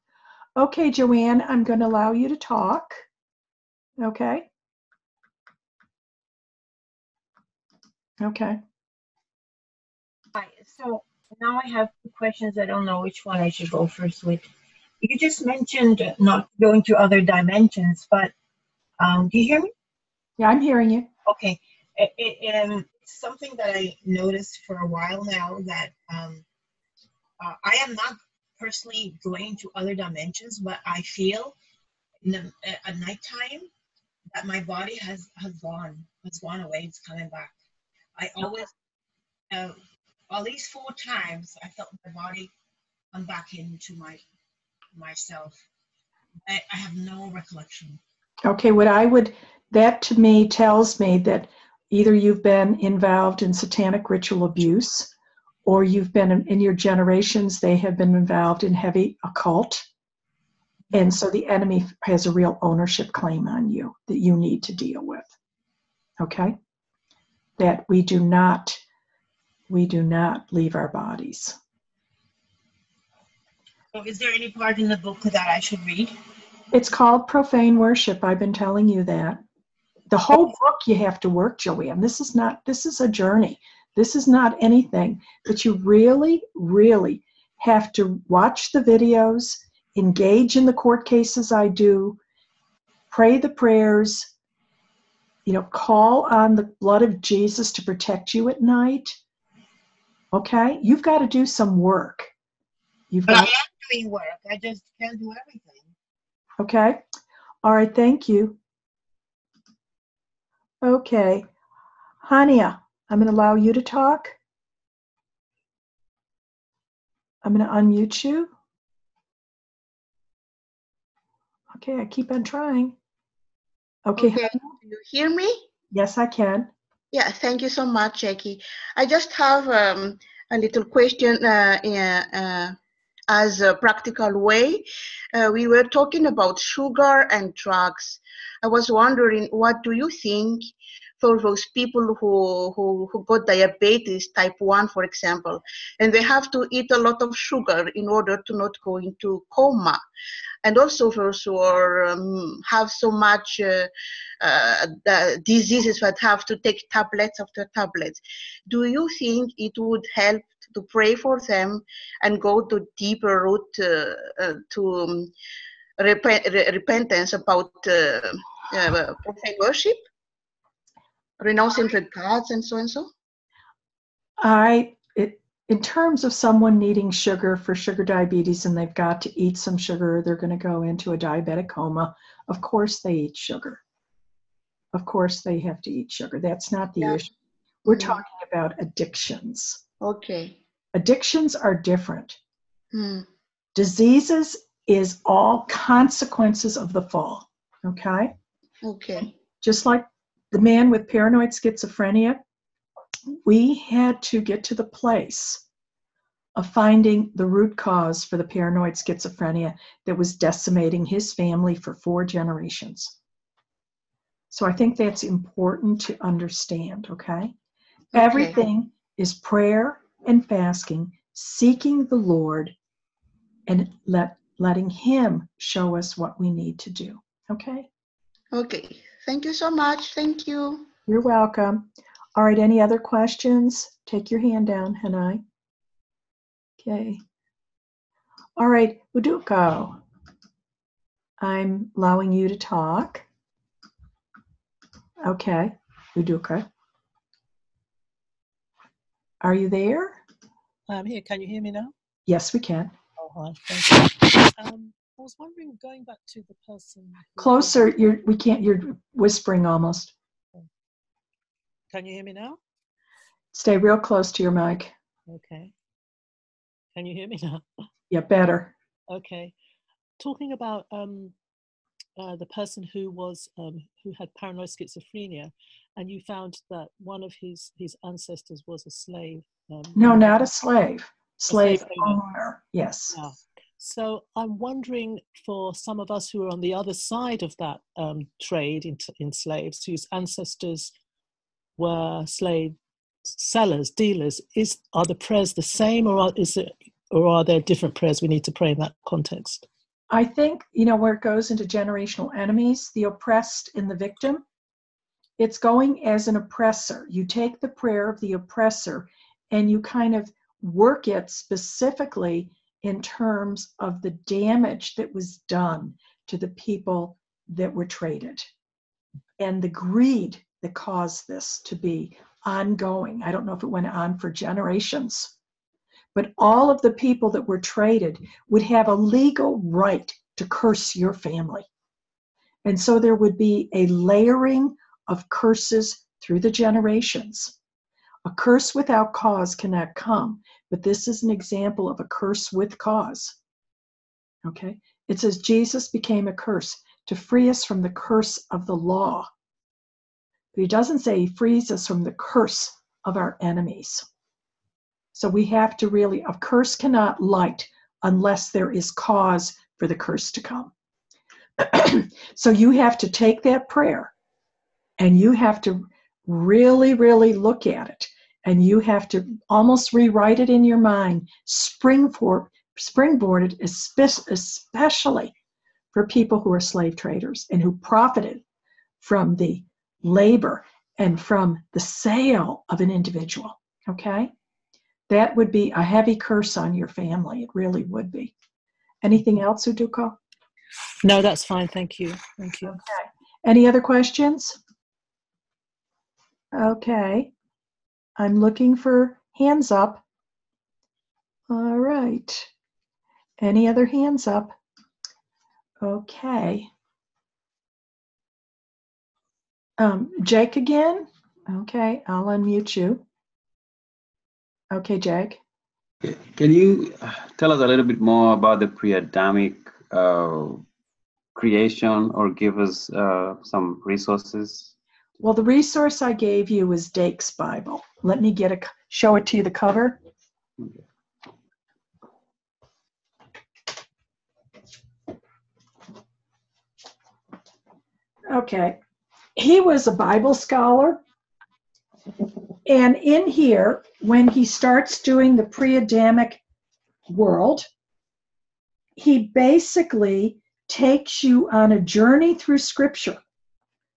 Okay, Joanne, I'm going to allow you to talk. Okay. Okay. Hi. So now I have 2 questions. I don't know which one I should go first with. You just mentioned not going to other dimensions, but do you hear me? Yeah, I'm hearing you. Okay. It's something that I noticed for a while now, that I am not personally going to other dimensions, but I feel at nighttime that my body has gone away. It's coming back. I always, at least 4 times, I felt my body come back into myself. I have no recollection. Okay, that to me tells me that either you've been involved in satanic ritual abuse, or you've been in your generations, they have been involved in heavy occult. And so the enemy has a real ownership claim on you that you need to deal with. Okay? That we do not leave our bodies. So is there any part in the book that I should read? It's called Profane Worship. I've been telling you that. The whole book you have to work, Joanne. This is a journey. This is not anything, but you really, really have to watch the videos, engage in the court cases I do, pray the prayers, call on the blood of Jesus to protect you at night, Okay? You've got to do some work. I am doing work. I just can't do everything. Okay. All right. Thank you. Okay. Hania, I'm going to allow you to talk. I'm going to unmute you. Okay. I keep on trying. Okay. Okay. Can you hear me? Yes, I can. Yeah. Thank you so much, Jackie. I just have a little question. As a practical way, we were talking about sugar and drugs. I was wondering, what do you think for those people who got diabetes type 1, for example, and they have to eat a lot of sugar in order to not go into coma, and also those who are, have so much diseases that have to take tablets after tablets. Do you think it would help to pray for them and go to deeper root to repentance about profane worship, renouncing the gods, and so and so? In terms of someone needing sugar for sugar diabetes and they've got to eat some sugar, they're going to go into a diabetic coma. Of course they eat sugar. Of course they have to eat sugar. That's not the issue. We're talking about addictions. Okay. Addictions are different. Diseases is all consequences of the fall. Okay? Okay. Just like the man with paranoid schizophrenia, we had to get to the place of finding the root cause for the paranoid schizophrenia that was decimating his family for 4 generations. So I think that's important to understand, okay? Okay. Everything is prayer and fasting, seeking the Lord, and letting Him show us what we need to do. Okay? Okay. Thank you so much. Thank you. You're welcome. All right. Any other questions? Take your hand down, Hanai. Okay. All right. Uduko, I'm allowing you to talk. Okay. Uduko. Are you there? I'm here. Can you hear me now? Yes, we can. Oh, hi. Thank you. I was wondering, going back to the person... Closer. We can't. You're whispering almost. Can you hear me now? Stay real close to your mic. Okay. Can you hear me now? Yeah, better. Okay. Talking about the person who was who had paranoid schizophrenia, and you found that one of his ancestors was a slave. No, not a slave. Slave owner, yes. Yeah. So I'm wondering, for some of us who are on the other side of that trade in slaves, whose ancestors were slave sellers, dealers, are the prayers the same, or are there different prayers we need to pray in that context? I think, you know, where it goes into generational enemies, the oppressed and the victim, it's going as an oppressor. You take the prayer of the oppressor and you kind of work it specifically in terms of the damage that was done to the people that were traded and the greed that caused this to be ongoing. I don't know if it went on for generations, but all of the people that were traded would have a legal right to curse your family. And so there would be a layering of curses through the generations. A curse without cause cannot come, but this is an example of a curse with cause. Okay? It says Jesus became a curse to free us from the curse of the law. But he doesn't say he frees us from the curse of our enemies. So we have to really, a curse cannot light unless there is cause for the curse to come. So you have to take that prayer and you have to really, really look at it. And you have to almost rewrite it in your mind, springboard it, especially for people who are slave traders and who profited from the labor and from the sale of an individual, okay? That would be a heavy curse on your family. It really would be. Anything else, Uduko? No, that's fine. Thank you. Thank you. Okay. Any other questions? Okay. I'm looking for hands up All right. Any other hands up? Okay. Jake again? Okay, I'll unmute you. Okay, Jake. Can you tell us a little bit more about the pre-Adamic creation, or give us some resources? Well, the resource I gave you was Dake's Bible. Let me show it to you, the cover. Okay. Okay, he was a Bible scholar, and in here, when he starts doing the pre-Adamic world, he basically takes you on a journey through Scripture,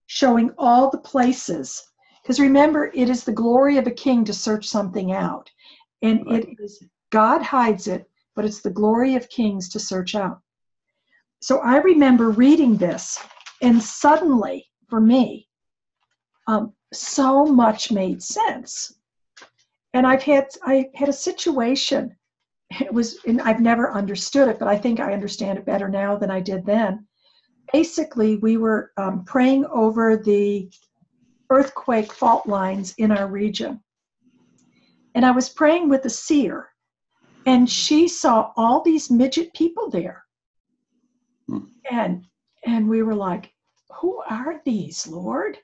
showing all the places. Because remember, it is the glory of a king to search something out, and it is God hides it, but it's the glory of kings to search out. So I remember reading this. And suddenly, for me, so much made sense. And I had a situation. It was, and I've never understood it, but I think I understand it better now than I did then. Basically, we were praying over the earthquake fault lines in our region. And I was praying with a seer, and she saw all these midget people there. And we were like, who are these, Lord?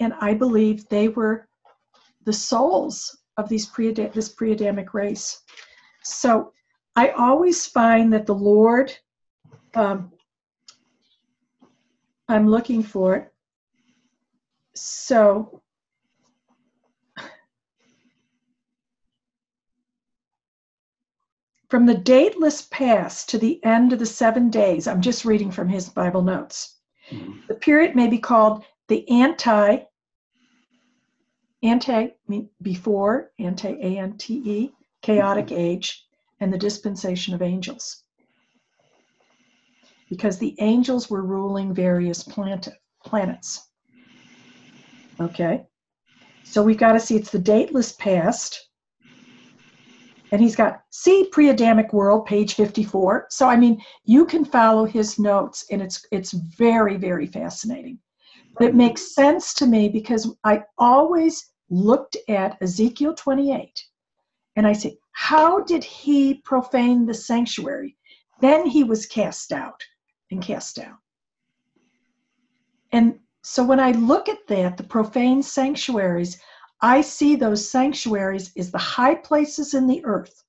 And I believe they were the souls of these this pre-Adamic race. So I always find that the Lord, I'm looking for it. So from the dateless past to the end of the 7 days, I'm just reading from his Bible notes. The period may be called the ante, chaotic age, and the dispensation of angels. Because the angels were ruling various planets. Okay, so we've got to see it's the dateless past. And he's got, see Pre-Adamic World, page 54. So, I mean, you can follow his notes, and it's very, very fascinating. But it makes sense to me because I always looked at Ezekiel 28, and I say, how did he profane the sanctuary? Then he was cast out and cast down. And so when I look at that, the profane sanctuaries, I see those sanctuaries as the high places in the earth.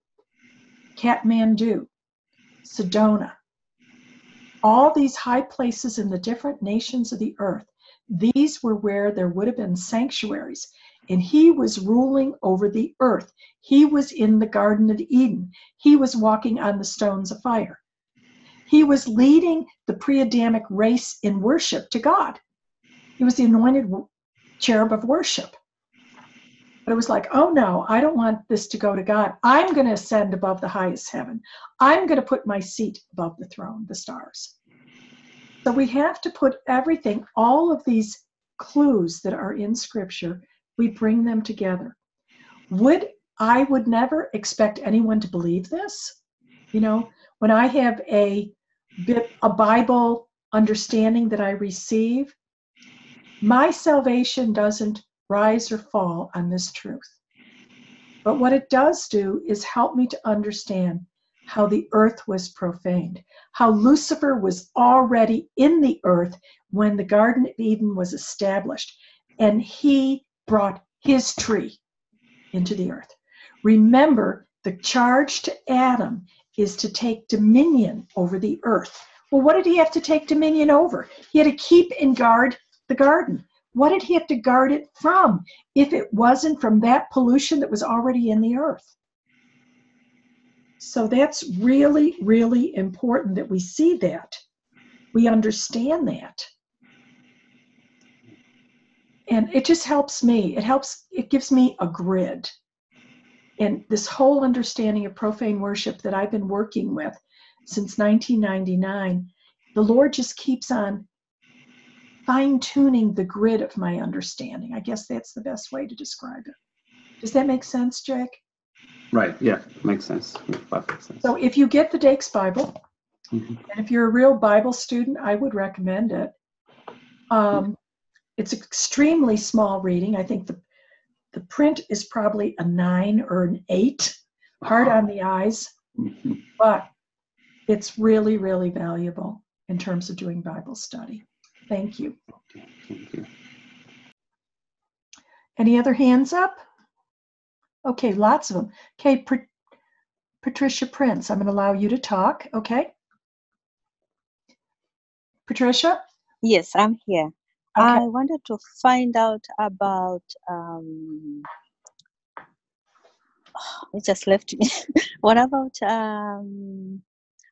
Kathmandu, Sedona, all these high places in the different nations of the earth. These were where there would have been sanctuaries. And he was ruling over the earth. He was in the Garden of Eden. He was walking on the stones of fire. He was leading the pre-Adamic race in worship to God. He was the anointed cherub of worship. But it was like, oh no, I don't want this to go to God. I'm going to ascend above the highest heaven. I'm going to put my seat above the throne, the stars. So we have to put everything, all of these clues that are in Scripture, we bring them together. I would never expect anyone to believe this. You know, when I have a Bible understanding that I receive, my salvation doesn't rise or fall on this truth. But what it does do is help me to understand how the earth was profaned, how Lucifer was already in the earth when the Garden of Eden was established, and he brought his tree into the earth. Remember, the charge to Adam is to take dominion over the earth. Well, what did he have to take dominion over? He had to keep and guard the garden. What did he have to guard it from if it wasn't from that pollution that was already in the earth? So that's really, really important that we see that. We understand that. And it just helps me. It gives me a grid. And this whole understanding of profane worship that I've been working with since 1999, the Lord just keeps on fine-tuning the grid of my understanding. I guess that's the best way to describe it. Does that make sense, Jack? Right, yeah, makes sense. So if you get the Dake's Bible, mm-hmm. and if you're a real Bible student, I would recommend it. It's extremely small reading. I think the print is probably a 9 or an 8, hard on the eyes, mm-hmm. but it's really, really valuable in terms of doing Bible study. Thank you. Okay, thank you. Any other hands up? Okay, lots of them. Okay, Patricia Prince, I'm going to allow you to talk, okay? Patricia? Yes, I'm here. Okay. I wanted to find out about, it just left me. What about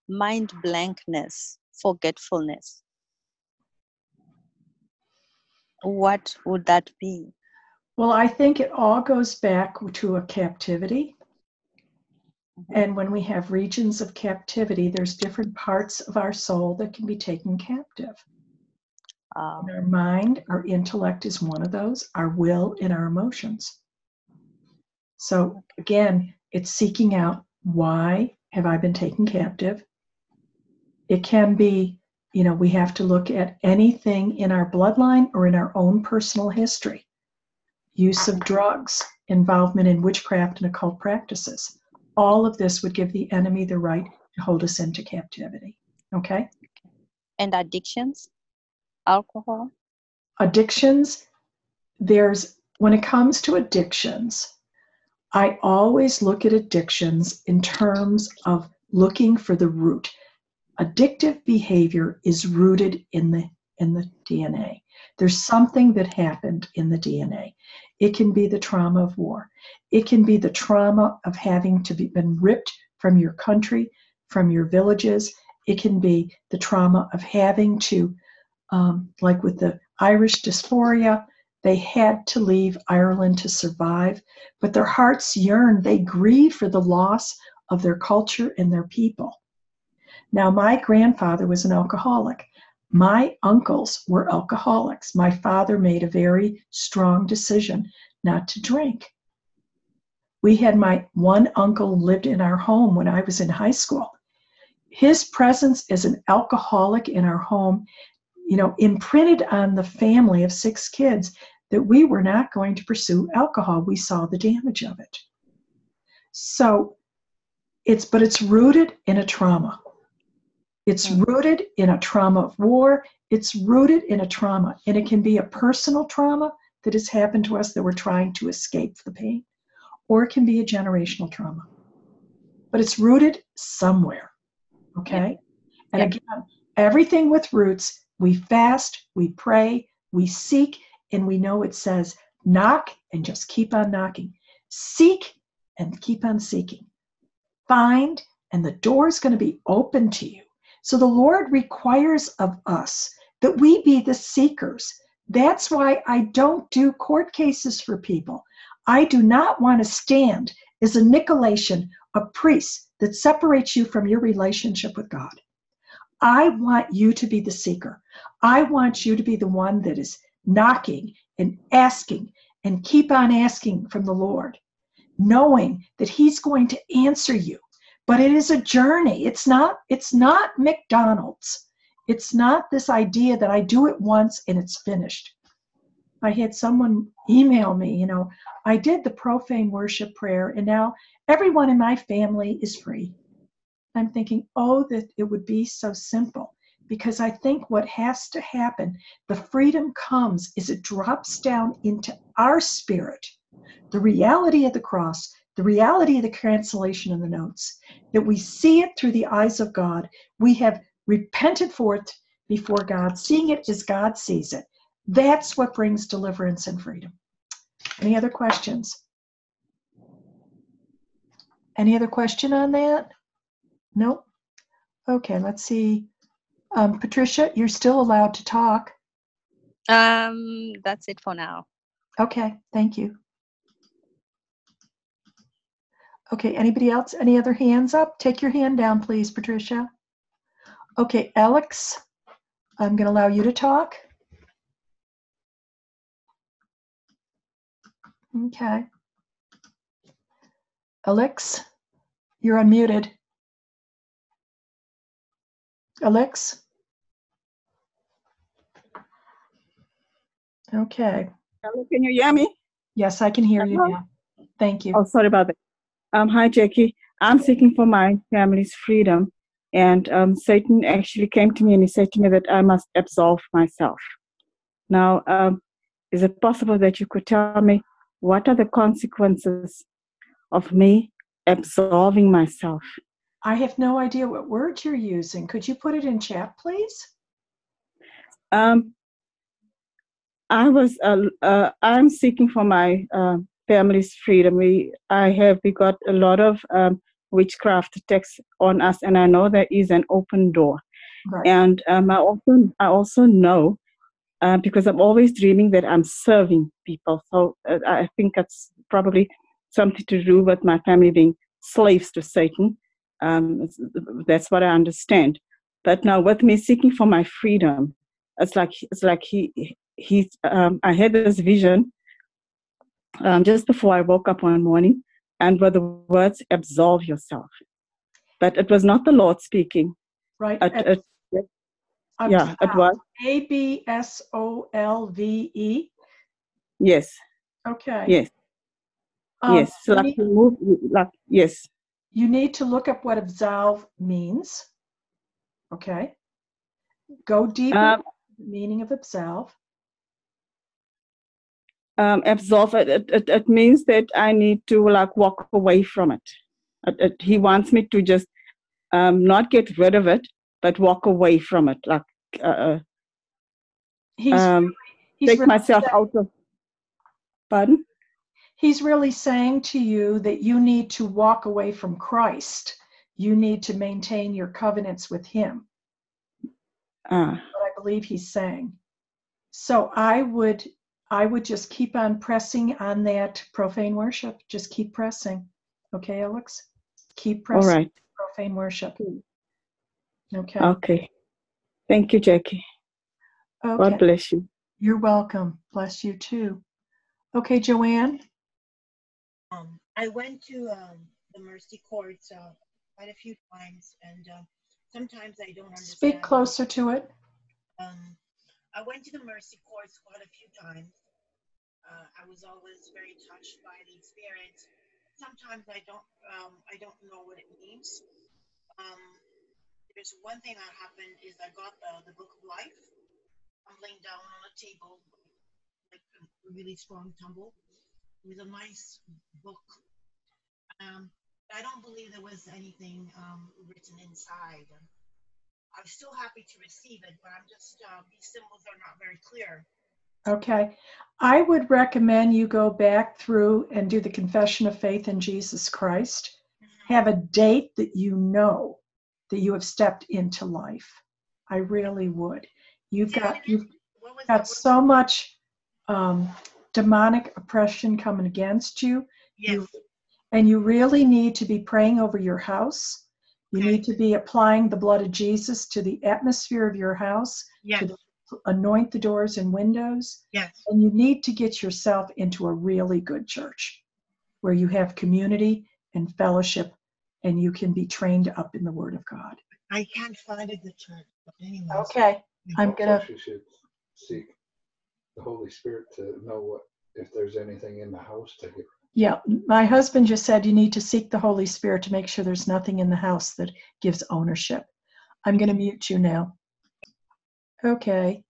mind blankness, forgetfulness? What would that be? Well, I think it all goes back to a captivity. Mm-hmm. And when we have regions of captivity, there's different parts of our soul that can be taken captive. Our mind, our intellect is one of those, our will and our emotions. So again, it's seeking out, why have I been taken captive? It can be, you know, we have to look at anything in our bloodline or in our own personal history. Use of drugs, involvement in witchcraft and occult practices. All of this would give the enemy the right to hold us into captivity, okay? And addictions, alcohol? Addictions, when it comes to addictions, I always look at addictions in terms of looking for the root. Addictive behavior is rooted in the DNA. There's something that happened in the DNA. It can be the trauma of war. It can be the trauma of having to be been ripped from your country, from your villages. It can be the trauma of having to, like with the Irish dysphoria, they had to leave Ireland to survive, but their hearts yearn. They grieve for the loss of their culture and their people. Now, my grandfather was an alcoholic. My uncles were alcoholics. My father made a very strong decision not to drink. We had one uncle lived in our home when I was in high school. His presence as an alcoholic in our home, you know, imprinted on the family of 6 kids that we were not going to pursue alcohol. We saw the damage of it. So it's rooted in a trauma. It's rooted in a trauma of war. It's rooted in a trauma. And it can be a personal trauma that has happened to us that we're trying to escape the pain. Or it can be a generational trauma. But it's rooted somewhere. Okay? And again, everything with roots, we fast, we pray, we seek, and we know it says knock and just keep on knocking. Seek and keep on seeking. Find and the door is going to be open to you. So the Lord requires of us that we be the seekers. That's why I don't do court cases for people. I do not want to stand as a Nicolaitan, a priest that separates you from your relationship with God. I want you to be the seeker. I want you to be the one that is knocking and asking and keep on asking from the Lord, knowing that He's going to answer you. But it is a journey. It's not McDonald's. It's not this idea that I do it once and it's finished. I had someone email me, you know, I did the profane worship prayer and now everyone in my family is free. I'm thinking, oh, that it would be so simple, because I think what has to happen, the freedom comes is it drops down into our spirit, the reality of the cross, the reality of the cancellation of the notes, that we see it through the eyes of God. We have repented for it before God, seeing it as God sees it. That's what brings deliverance and freedom. Any other questions? Any other question on that? No? Okay, let's see. Patricia, you're still allowed to talk. That's it for now. Okay, thank you. Okay, anybody else? Any other hands up? Take your hand down, please, Patricia. Okay, Alex, I'm going to allow you to talk. Okay. Alex, you're unmuted. Alex? Okay. Hello, can you hear me? Yes, I can hear you now. Thank you. Oh, sorry about that. Hi, Jackie. I'm seeking for my family's freedom. And Satan actually came to me and he said to me that I must absolve myself. Now, is it possible that you could tell me what are the consequences of me absolving myself? I have no idea what word you're using. Could you put it in chat, please? I'm seeking for my family's freedom. We got a lot of witchcraft attacks on us, and I know there is an open door. Right. And I also know because I'm always dreaming that I'm serving people. So I think that's probably something to do with my family being slaves to Satan. That's what I understand. But now with me seeking for my freedom, it's like he I had this vision just before I woke up one morning, and were the words absolve yourself. But it was not the Lord speaking. Right. It was ABSOLVE. Yes. Okay. Yes. Yes. So like you move, like, yes. You need to look up what absolve means. Okay. Go deeper into the meaning of absolve. Absolve it means that I need to like walk away from it. He wants me to just not get rid of it, but walk away from it. Like he's really myself out of. Pardon? He's really saying to you that you need to walk away from Christ. You need to maintain your covenants with Him. What I believe he's saying. So I would just keep on pressing on that profane worship. Just keep pressing. Okay, Alex? Keep pressing. All right. Profane worship. Okay. Okay. Thank you, Jackie. Okay. God bless you. You're welcome. Bless you too. Okay, Joanne? I went to the Mercy Courts quite a few times, and sometimes I don't understand. Speak closer to it. I went to the Mercy Courts quite a few times. I was always very touched by the experience. Sometimes I don't know what it means. There's one thing that happened is I got the Book of Life. I'm laying down on a table, like a really strong tumble. It was a nice book. I don't believe there was anything written inside. I'm still happy to receive it, but I'm just, these symbols are not very clear. Okay. I would recommend you go back through and do the confession of faith in Jesus Christ. Mm-hmm. Have a date that you know that you have stepped into life. I really would. You've got so much demonic oppression coming against you. Yes. And you really need to be praying over your house. You need to be applying the blood of Jesus to the atmosphere of your house, to anoint the doors and windows. Yes. And you need to get yourself into a really good church where you have community and fellowship and you can be trained up in the Word of God. I can't find a good church. But anyways, okay. I'm going to... You should seek the Holy Spirit to know what if there's anything in the house to get. Yeah, my husband just said you need to seek the Holy Spirit to make sure there's nothing in the house that gives ownership. I'm going to mute you now. Okay.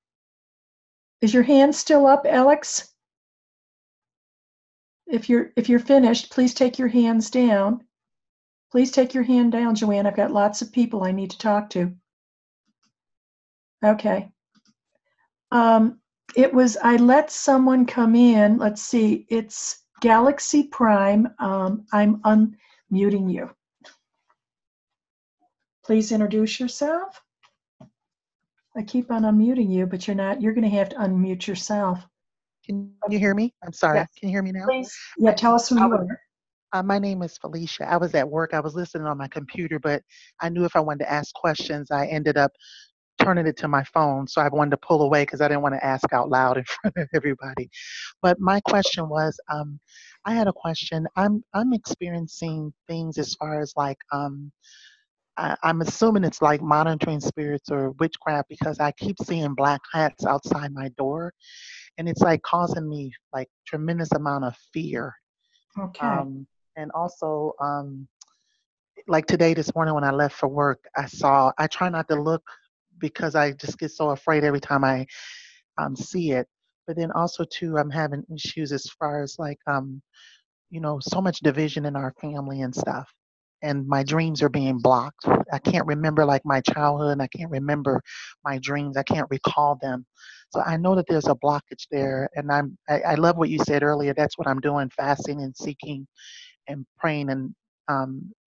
Is your hand still up, Alex? If you're finished, please take your hands down. Please take your hand down, Joanne. I've got lots of people I need to talk to. Okay. I let someone come in. Let's see. It's Galaxy Prime, I'm unmuting you. Please introduce yourself. I keep on unmuting you, but you're going to have to unmute yourself. Can you hear me? I'm sorry. Yes. Can you hear me now? Please. Yeah, tell us who you are. My name is Felicia. I was at work. I was listening on my computer, but I knew if I wanted to ask questions, I ended up turning it to my phone, so I wanted to pull away because I didn't want to ask out loud in front of everybody. But my question was, I had a question. I'm experiencing things as far as like, I'm assuming it's like monitoring spirits or witchcraft, because I keep seeing black hats outside my door, and it's like causing me like tremendous amount of fear. Okay. And also, like today, this morning when I left for work, I try not to look because I just get so afraid every time I see it. But then also too, I'm having issues as far as like, you know, so much division in our family and stuff. And my dreams are being blocked. I can't remember like my childhood, and I can't remember my dreams. I can't recall them. So I know that there's a blockage there. And I love what you said earlier. That's what I'm doing, fasting and seeking and praying and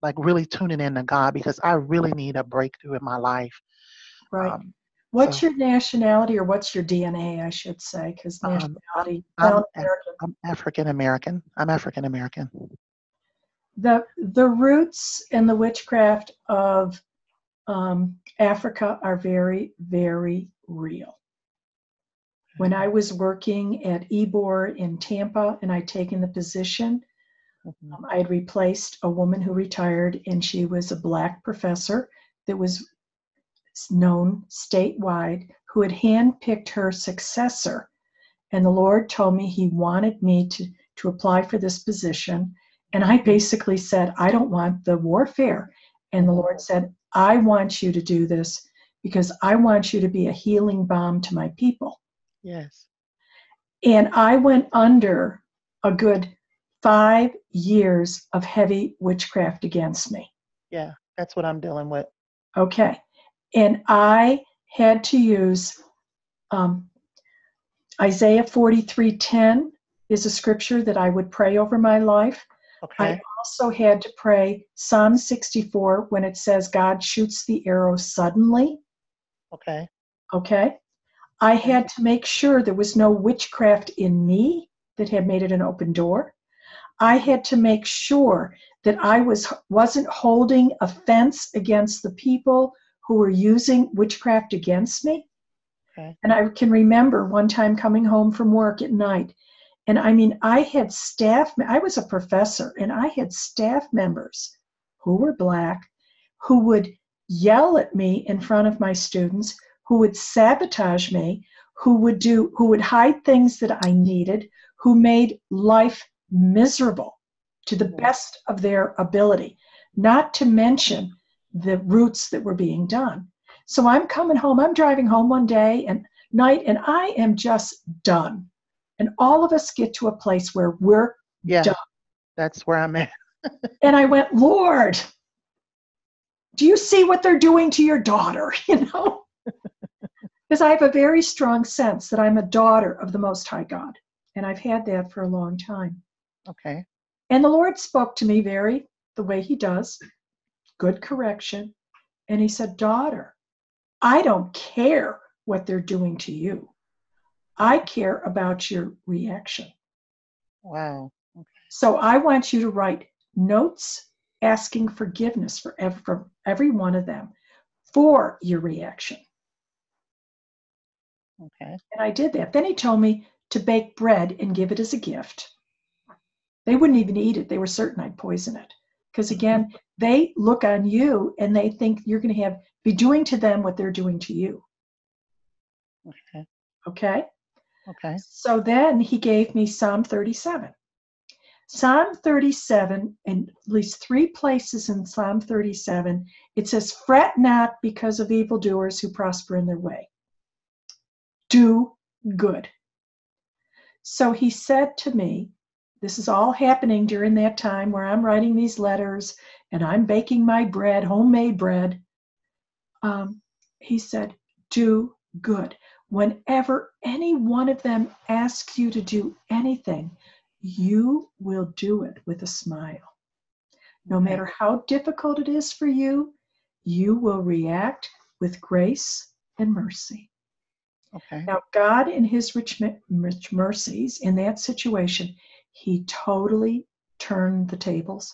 like really tuning in to God, because I really need a breakthrough in my life. Right. What's your nationality, or what's your DNA, I should say, because nationality. I'm African-American. The roots and the witchcraft of Africa are very, very real. When I was working at EBOR in Tampa, and I'd taken the position, I had replaced a woman who retired, and she was a black professor that was known statewide, who had handpicked her successor. And the Lord told me he wanted me to apply for this position. And I basically said, I don't want the warfare. And the Lord said, I want you to do this because I want you to be a healing balm to my people. Yes. And I went under a good 5 years of heavy witchcraft against me. Yeah, that's what I'm dealing with. Okay. And I had to use Isaiah 43:10 is a scripture that I would pray over my life. Okay. I also had to pray Psalm 64 when it says God shoots the arrow suddenly. Okay. Okay. I had to make sure there was no witchcraft in me that had made it an open door. I had to make sure that I wasn't holding offense against the people who were using witchcraft against me. Okay. And I can remember one time coming home from work at night, and I mean, I was a professor, and I had staff members who were black who would yell at me in front of my students, who would sabotage me, who would hide things that I needed, who made life miserable to the best of their ability, not to mention the roots that were being done. So I'm driving home one day and night, and I am just done. And all of us get to a place where we're done. That's where I'm at. And I went, Lord, do you see what they're doing to your daughter? You know, because I have a very strong sense that I'm a daughter of the Most High God. And I've had that for a long time. Okay. And the Lord spoke to me the way he does, good correction. And he said, daughter, I don't care what they're doing to you. I care about your reaction. Wow. Okay. So I want you to write notes asking forgiveness for every one of them for your reaction. Okay. And I did that. Then he told me to bake bread and give it as a gift. They wouldn't even eat it. They were certain I'd poison it. Because again, they look on you and they think you're going to be doing to them what they're doing to you. Okay. Okay. Okay. So then he gave me Psalm 37. Psalm 37, and at least three places in Psalm 37, it says, fret not because of evildoers who prosper in their way. Do good. So he said to me, this is all happening during that time where I'm writing these letters and I'm baking my bread, homemade bread. He said, do good. Whenever any one of them asks you to do anything, you will do it with a smile. No matter how difficult it is for you, you will react with grace and mercy. Okay. Now, God in his rich mercies in that situation, he totally turned the tables.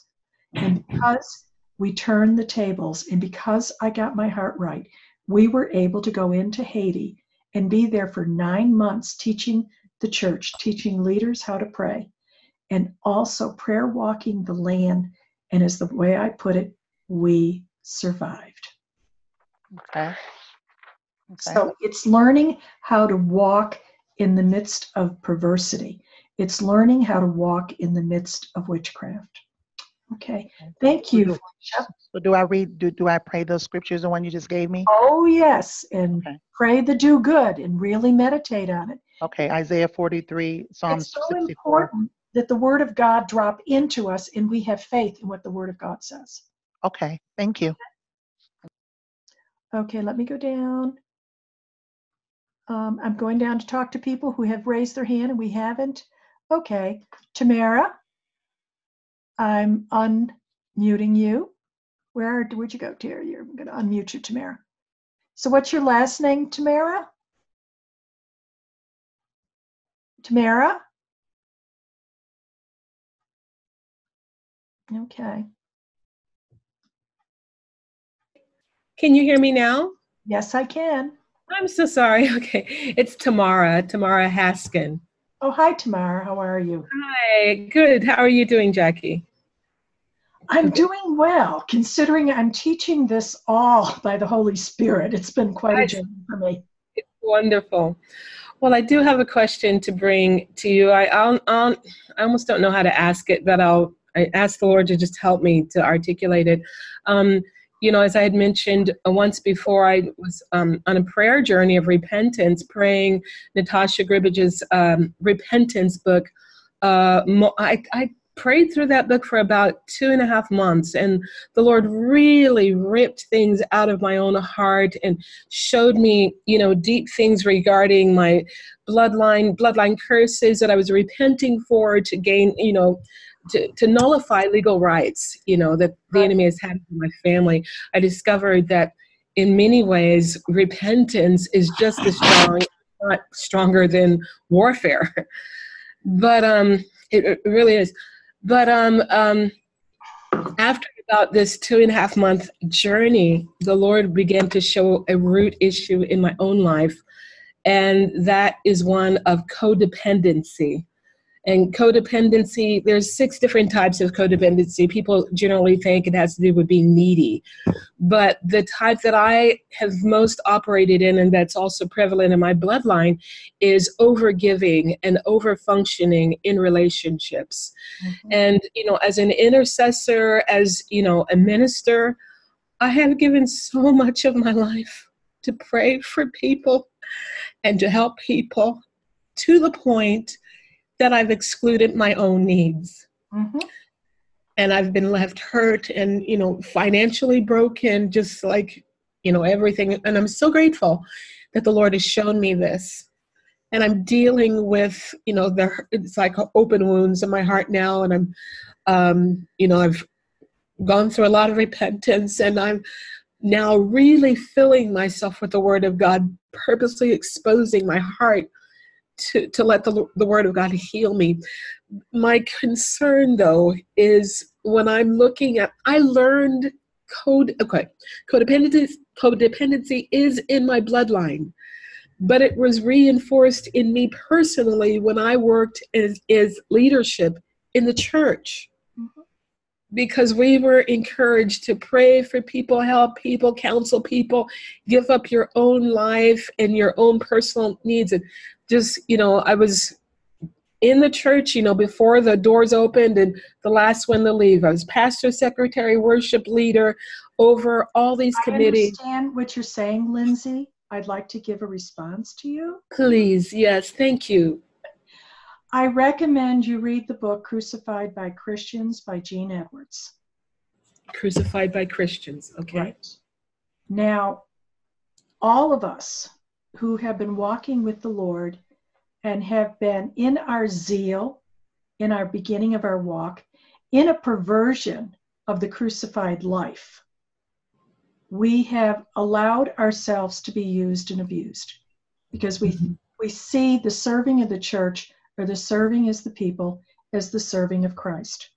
And because we turned the tables, and because I got my heart right, we were able to go into Haiti and be there for 9 months teaching the church, teaching leaders how to pray. and also prayer walking the land. And as the way I put it, we survived. Okay. So it's learning how to walk in the midst of perversity. It's learning how to walk in the midst of witchcraft. Okay. Thank you. So do I read, do I pray those scriptures, the one you just gave me? Oh, yes. And pray the do good and really meditate on it. Okay. Isaiah 43, Psalm 64. It's so important that the word of God drop into us and we have faith in what the word of God says. Okay. Thank you. Okay. Let me go down. I'm going down to talk to people who have raised their hand and we haven't. Okay. Tamara, I'm unmuting you. Where'd you go, dear? You're going to unmute you, Tamara. So what's your last name, Tamara? Tamara? Okay. Can you hear me now? Yes, I can. I'm so sorry. Okay. It's Tamara, Tamara Haskin. Oh, hi, Tamara. How are you? Hi. Good. How are you doing, Jackie? I'm doing well, considering I'm teaching this all by the Holy Spirit. It's been quite a journey for me. It's wonderful. Well, I do have a question to bring to you. I almost don't know how to ask it, but I ask the Lord to just help me to articulate it. You know, as I had mentioned once before, I was on a prayer journey of repentance, praying Natasha Grbich's repentance book. I prayed through that book for about 2.5 months, and the Lord really ripped things out of my own heart and showed me, you know, deep things regarding my bloodline curses that I was repenting for to gain, you know, to nullify legal rights, you know, that the enemy has had for my family. I discovered that in many ways, repentance is just as strong, not stronger than warfare. But it really is. But after about this 2.5 month journey, the Lord began to show a root issue in my own life. And that is one of codependency. And codependency, there's 6 different types of codependency. People generally think it has to do with being needy. But the type that I have most operated in, and that's also prevalent in my bloodline, is overgiving and overfunctioning in relationships. Mm-hmm. And, you know, as an intercessor, as, you know, a minister, I have given so much of my life to pray for people and to help people to the point that I've excluded my own needs. Mm-hmm. And I've been left hurt and, you know, financially broken, just like, you know, everything. And I'm so grateful that the Lord has shown me this. And I'm dealing with, you know, it's like open wounds in my heart now. And I'm, you know, I've gone through a lot of repentance, and I'm now really filling myself with the Word of God, purposely exposing my heart to let the Word of God heal me. My concern, though, is when I'm looking at, I learned codependency is in my bloodline, but it was reinforced in me personally when I worked as leadership in the church, because we were encouraged to pray for people, help people, counsel people, give up your own life and your own personal needs. And just, you know, I was in the church, you know, before the doors opened and the last one to leave. I was pastor, secretary, worship leader over all these committees. I understand what you're saying, Lindsay. I'd like to give a response to you. Please. Yes. Thank you. I recommend you read the book Crucified by Christians by Jean Edwards. Crucified by Christians. Okay. Right. Now, all of us who have been walking with the Lord and have been in our zeal, in our beginning of our walk, in a perversion of the crucified life, we have allowed ourselves to be used and abused, because we see the serving of the church, or the serving as the people, as the serving of Christ.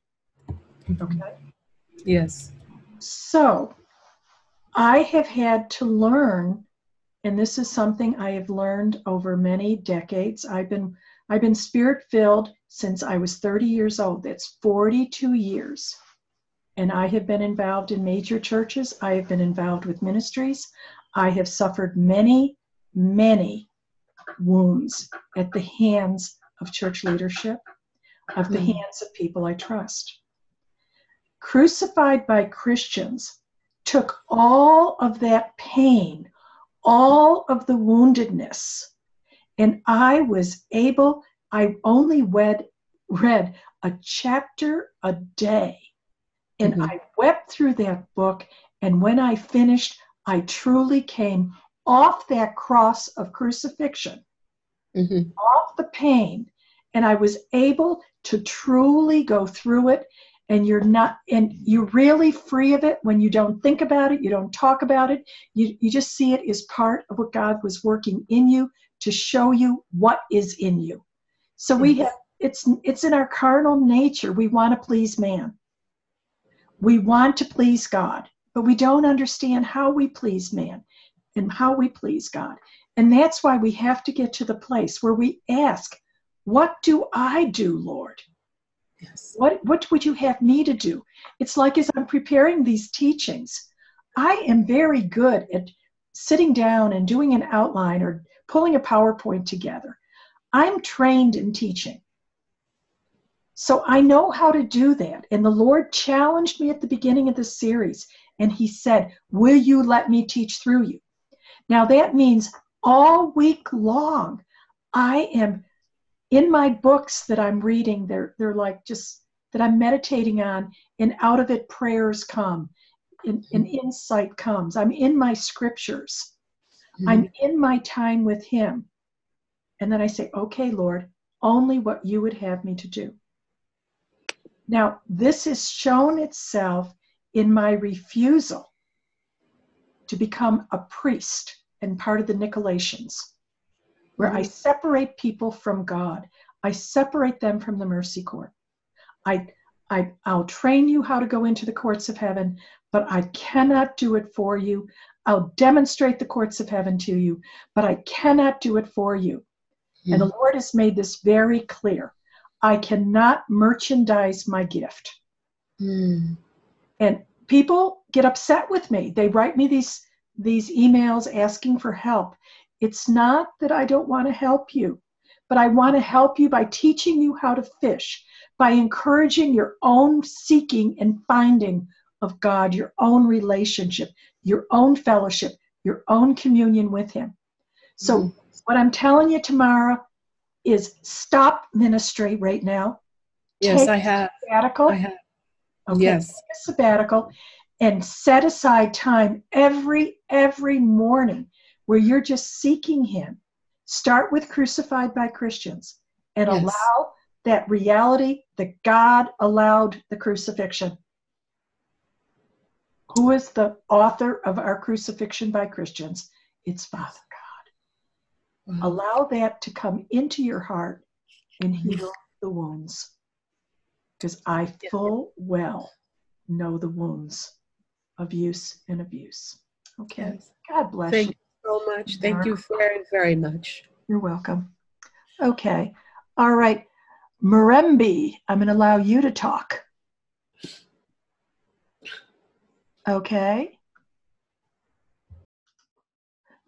Okay? Yes. So I have had to learn. And this is something I have learned over many decades. I've been I've been Spirit-filled since I was 30 years old. That's 42 years. And I have been involved in major churches. I have been involved with ministries. I have suffered many, many wounds at the hands of church leadership, of the hands of people I trust. Crucified by Christians took all of that pain, all of the woundedness, and I was able, I only read a chapter a day, and I wept through that book, and when I finished, I truly came off that cross of crucifixion, off the pain, and I was able to truly go through it. And you're really free of it when you don't think about it, you don't talk about it, you just see it as part of what God was working in you to show you what is in you. So we have, it's in our carnal nature, we want to please man. We want to please God, but we don't understand how we please man and how we please God. And that's why we have to get to the place where we ask, what do I do, Lord? Yes. What would you have me to do? It's like as I'm preparing these teachings, I am very good at sitting down and doing an outline or pulling a PowerPoint together. I'm trained in teaching. So I know how to do that. And the Lord challenged me at the beginning of this series. And he said, will you let me teach through you? Now that means all week long, I am in my books that I'm reading, they're like just that I'm meditating on, and out of it prayers come, and insight comes. I'm in my scriptures. I'm in my time with him. And then I say, okay, Lord, only what you would have me to do. Now, this has shown itself in my refusal to become a priest and part of the Nicolaitans, where I separate people from God. I separate them from the mercy court. I'll train you how to go into the courts of heaven, but I cannot do it for you. I'll demonstrate the courts of heaven to you, but I cannot do it for you. And the Lord has made this very clear. I cannot merchandise my gift. And people get upset with me. They write me these emails asking for help. It's not that I don't want to help you, but I want to help you by teaching you how to fish, by encouraging your own seeking and finding of God, your own relationship, your own fellowship, your own communion with him. So what I'm telling you, Tamara, is stop ministry right now. Yes, take sabbatical. I have. Okay, yes. Take a sabbatical and set aside time every morning where you're just seeking him. Start with Crucified by Christians and allow that reality that God allowed the crucifixion. Who is the author of our crucifixion by Christians? It's Father God. Allow that to come into your heart and heal the wounds. Because I full well know the wounds of use and abuse. Okay. God bless you. So much. Thank you very, very much. You're welcome. Okay. All right. Marembi, I'm going to allow you to talk. Okay.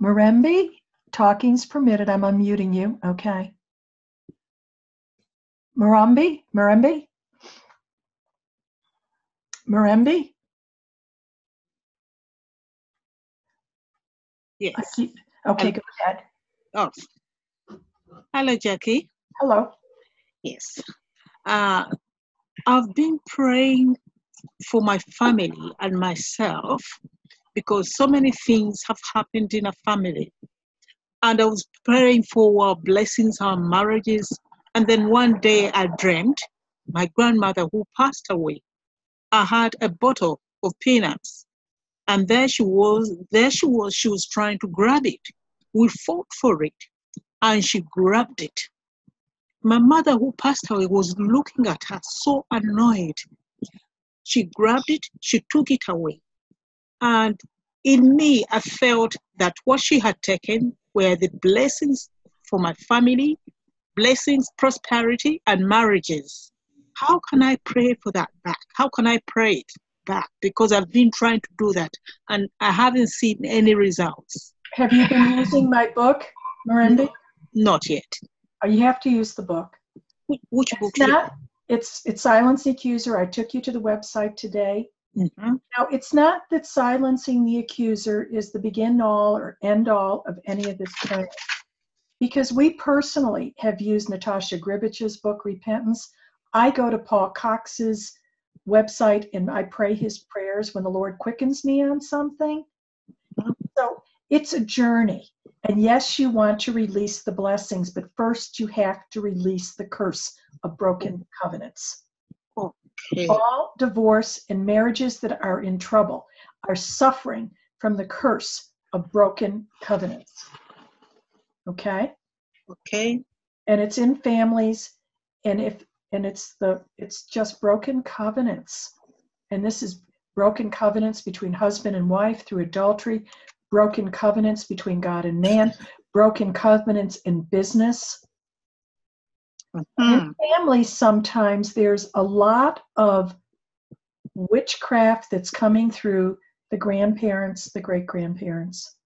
Marembi, talking's permitted. I'm unmuting you. Okay. Marembi? Yes. Okay, go ahead. Oh. Hello, Jackie. Hello. Yes. I've been praying for my family and myself because so many things have happened in our family. And I was praying for our blessings, our marriages. And then one day I dreamt my grandmother who passed away, I had a bottle of peanuts. And there she was, she was trying to grab it. We fought for it, and she grabbed it. My mother, who passed away, was looking at her, so annoyed. She grabbed it, she took it away. And in me, I felt that what she had taken were the blessings for my family, blessings, prosperity, and marriages. How can I pray for that back? How can I pray it back? Because I've been trying to do that, and I haven't seen any results. Have you been using my book, Miranda? Not yet. Oh, you have to use the book. Which book? It's Silence the Accuser. I took you to the website today. Mm-hmm. Now, it's not that silencing the accuser is the begin-all or end-all of any of this training, because we personally have used Natasha Grbich's book, Repentance. I go to Paul Cox's website and I pray his prayers when the Lord quickens me on something. So it's a journey. And yes, you want to release the blessings, but first you have to release the curse of broken covenants. Okay. All divorce and marriages that are in trouble are suffering from the curse of broken covenants. Okay? Okay. And it's in families, and it's just broken covenants. And this is broken covenants between husband and wife through adultery, broken covenants between God and man, broken covenants in business. In families, sometimes there's a lot of witchcraft that's coming through the grandparents, the great-grandparents.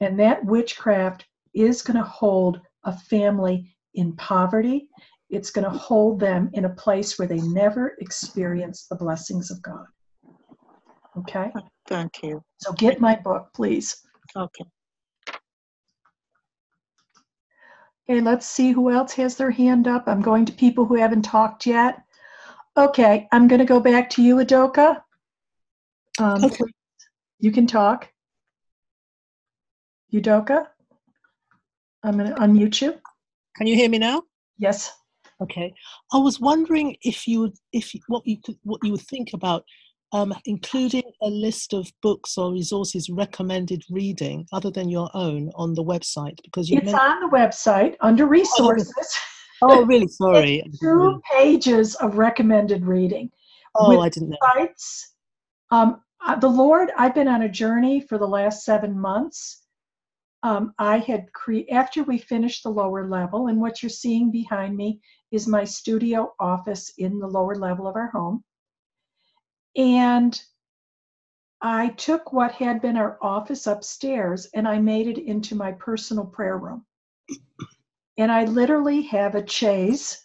And that witchcraft is going to hold a family in poverty. It's going to hold them in a place where they never experience the blessings of God. Okay? Thank you. So get my book, please. Okay. Okay, let's see who else has their hand up. I'm going to people who haven't talked yet. Okay, I'm going to go back to you, Adoka. Okay. You can talk. Udoka, I'm going to unmute you. Can you hear me now? Yes. Okay. I was wondering what you would think about including a list of books or resources recommended reading other than your own on the website, because you on the website under resources. Oh, really? Sorry. It's 2 pages of recommended reading. Oh, I didn't know. Sites. The Lord, I've been on a journey for the last 7 months. I had after we finished the lower level, and what you're seeing behind me is my studio office in the lower level of our home. And I took what had been our office upstairs and I made it into my personal prayer room. And I literally have a chaise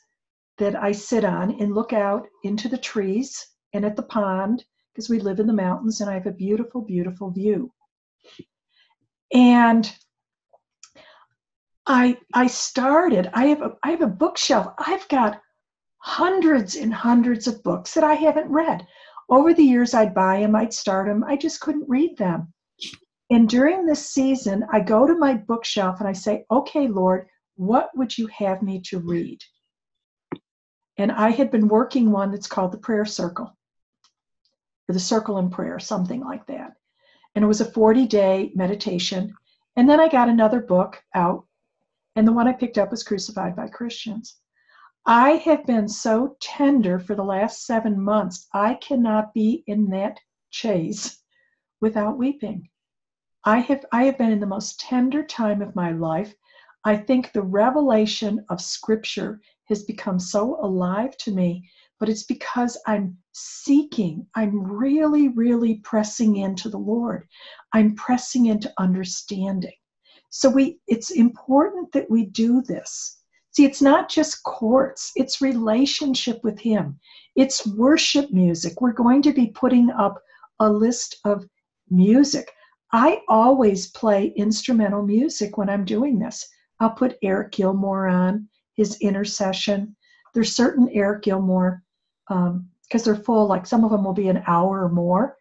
that I sit on and look out into the trees and at the pond, because we live in the mountains and I have a beautiful, beautiful view. And I have a bookshelf. I've got hundreds and hundreds of books that I haven't read. Over the years, I'd buy them, I'd start them, I just couldn't read them. And during this season, I go to my bookshelf and I say, okay, Lord, what would you have me to read? And I had been working one that's called the Prayer Circle, or the Circle in Prayer, something like that. And it was a 40-day meditation. And then I got another book out, and the one I picked up was Crucified by Christians. I have been so tender for the last 7 months. I cannot be in that chaise without weeping. I have been in the most tender time of my life. I think the revelation of Scripture has become so alive to me, but it's because I'm seeking. I'm really, really pressing into the Lord. I'm pressing into understanding. So it's important that we do this. See, it's not just courts, it's relationship with Him. It's worship music. We're going to be putting up a list of music. I always play instrumental music when I'm doing this. I'll put Eric Gilmore on, his intercession. There's certain Eric Gilmore, because they're full, like some of them will be an hour or more,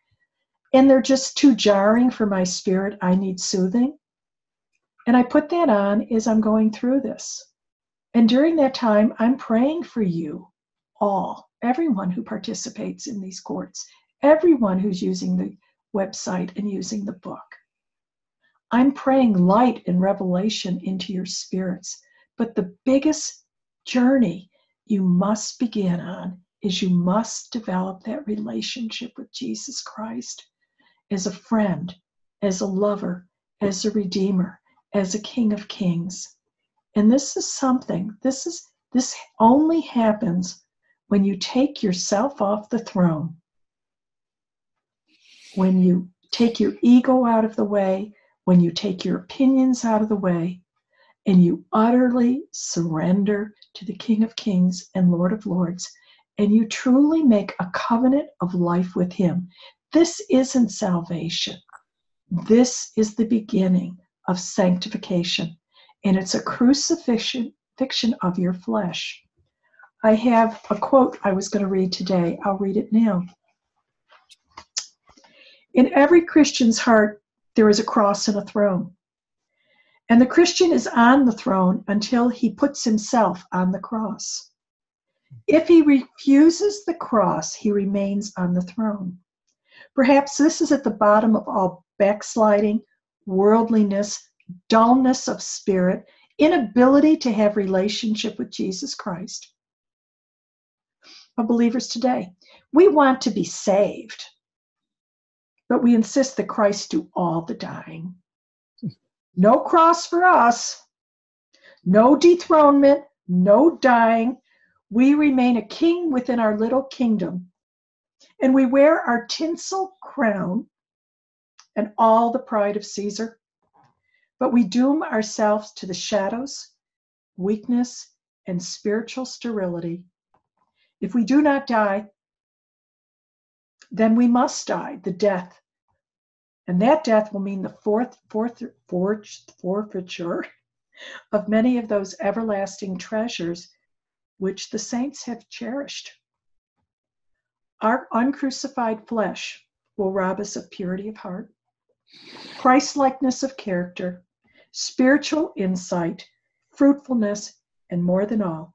and they're just too jarring for my spirit. I need soothing. And I put that on as I'm going through this. And during that time, I'm praying for you all, everyone who participates in these courts, everyone who's using the website and using the book. I'm praying light and revelation into your spirits. But the biggest journey you must begin on is you must develop that relationship with Jesus Christ as a friend, as a lover, as a redeemer, as a King of Kings. And this is something, This only happens when you take yourself off the throne, when you take your ego out of the way, when you take your opinions out of the way, and you utterly surrender to the King of Kings and Lord of Lords, and you truly make a covenant of life with him. This isn't salvation. This is the beginning of sanctification, and it's a crucifixion of your flesh. I have a quote I was going to read today. I'll read it now. In every Christian's heart, there is a cross and a throne. And the Christian is on the throne until he puts himself on the cross. If he refuses the cross, he remains on the throne. Perhaps this is at the bottom of all backsliding, worldliness, dullness of spirit, inability to have relationship with Jesus Christ. Of believers today, we want to be saved, but we insist that Christ do all the dying. No cross for us, no dethronement, no dying. We remain a king within our little kingdom, and we wear our tinsel crown and all the pride of Caesar, but we doom ourselves to the shadows, weakness, and spiritual sterility. If we do not die, then we must die, the death. And that death will mean the forfeiture of many of those everlasting treasures which the saints have cherished. Our uncrucified flesh will rob us of purity of heart, Christ-likeness of character, spiritual insight, fruitfulness, and more than all,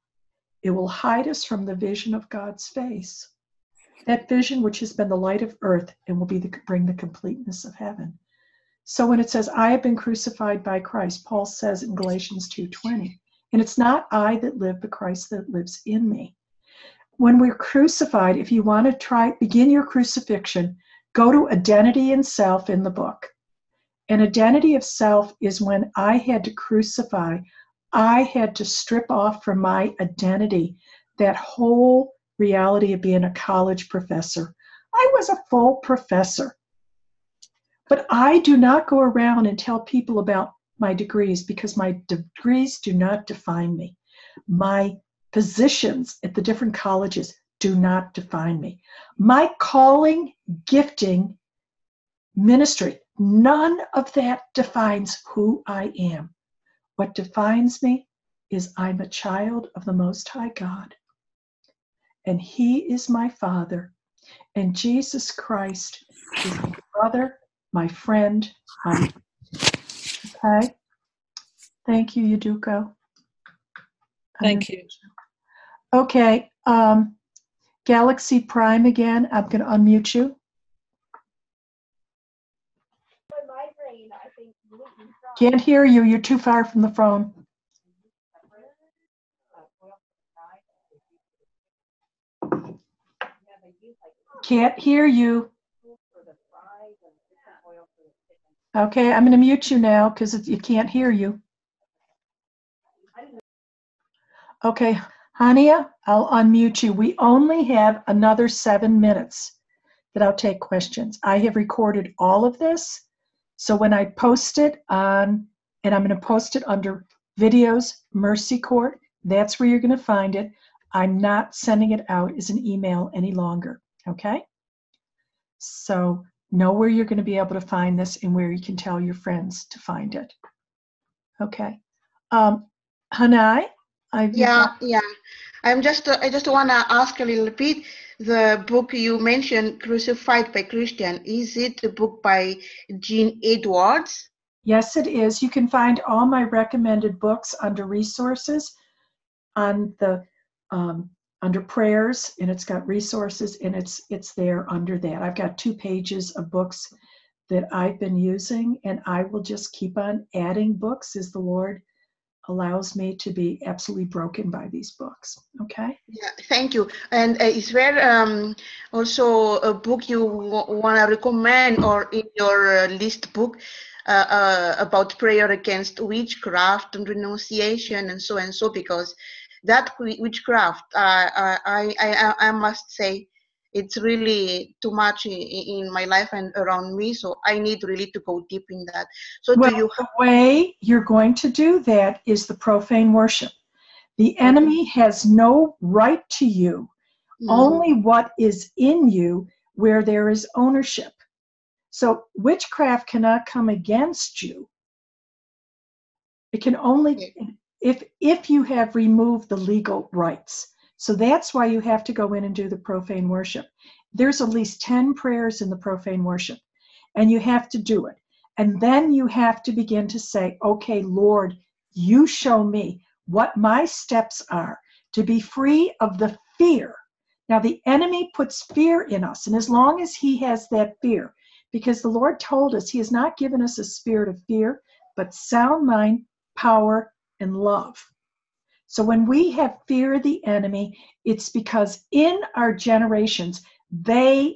it will hide us from the vision of God's face. That vision which has been the light of earth and will be bring the completeness of heaven. So when it says, I have been crucified by Christ, Paul says in Galatians 2:20, and it's not I that live, but Christ that lives in me. When we're crucified, if you want to begin your crucifixion, go to Identity and Self in the book. And Identity of Self is when I had to crucify, I had to strip off from my identity that whole reality of being a college professor. I was a full professor. But I do not go around and tell people about my degrees because my degrees do not define me. My positions at the different colleges do not define me. My calling, gifting, ministry, none of that defines who I am. What defines me is I'm a child of the Most High God. And he is my Father, and Jesus Christ is my brother, my friend. Okay? Thank you, Yaduko. Thank you. Okay. Galaxy Prime again. I'm going to unmute you. Can't hear you. You're too far from the phone. Can't hear you. Okay, I'm going to mute you now because you can't hear you. Okay, Hania, I'll unmute you. We only have another 7 minutes that I'll take questions. I have recorded all of this. So when I post it on, and I'm going to post it under videos, Mercy Court, that's where you're going to find it. I'm not sending it out as an email any longer. Okay? So know where you're going to be able to find this and where you can tell your friends to find it. Okay. Hanai? I just want to ask a little bit. The book you mentioned, Crucified by Christian, is it a book by Jean Edwards? Yes, it is. You can find all my recommended books under resources on the under prayers, and it's got resources, and it's there under that. I've got 2 pages of books that I've been using, and I will just keep on adding books as the Lord allows me to be absolutely broken by these books. Okay? Yeah, thank you. And is there also a book you want to recommend or in your list book about prayer against witchcraft and renunciation and so? Because that witchcraft, I must say, it's really too much in my life and around me, so I need really to go deep in that. So well, the way you're going to do that is the profane worship. The enemy has no right to you, only what is in you where there is ownership. So witchcraft cannot come against you. It can only, if you have removed the legal rights. So that's why you have to go in and do the profane worship. There's at least 10 prayers in the profane worship, and you have to do it. And then you have to begin to say, okay, Lord, you show me what my steps are to be free of the fear. Now, the enemy puts fear in us, and as long as he has that fear, because the Lord told us he has not given us a spirit of fear, but sound mind, power, and love. So when we have fear of the enemy, it's because in our generations,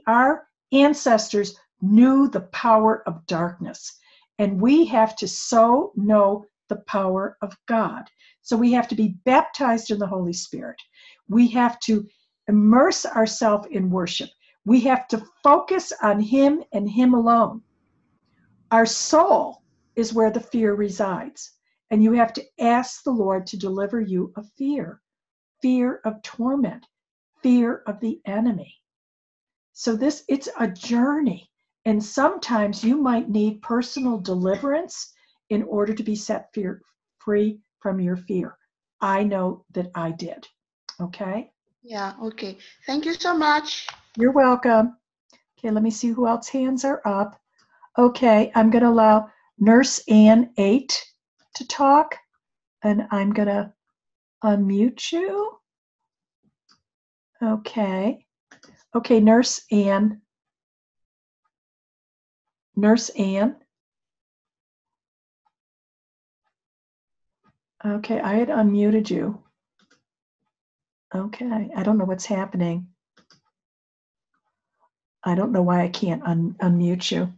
our ancestors knew the power of darkness. And we have to so know the power of God. So we have to be baptized in the Holy Spirit. We have to immerse ourselves in worship. We have to focus on Him and Him alone. Our soul is where the fear resides. And you have to ask the Lord to deliver you of fear, fear of torment, fear of the enemy. So it's a journey. And sometimes you might need personal deliverance in order to be set free from your fear. I know that I did. Okay? Yeah, okay. Thank you so much. You're welcome. Okay, let me see who else's hands are up. Okay, I'm going to allow Nurse Ann 8 to talk, and I'm going to unmute you. Okay. Okay, Nurse Ann. Nurse Ann. Okay, I had unmuted you. Okay, I don't know what's happening. I don't know why I can't unmute you.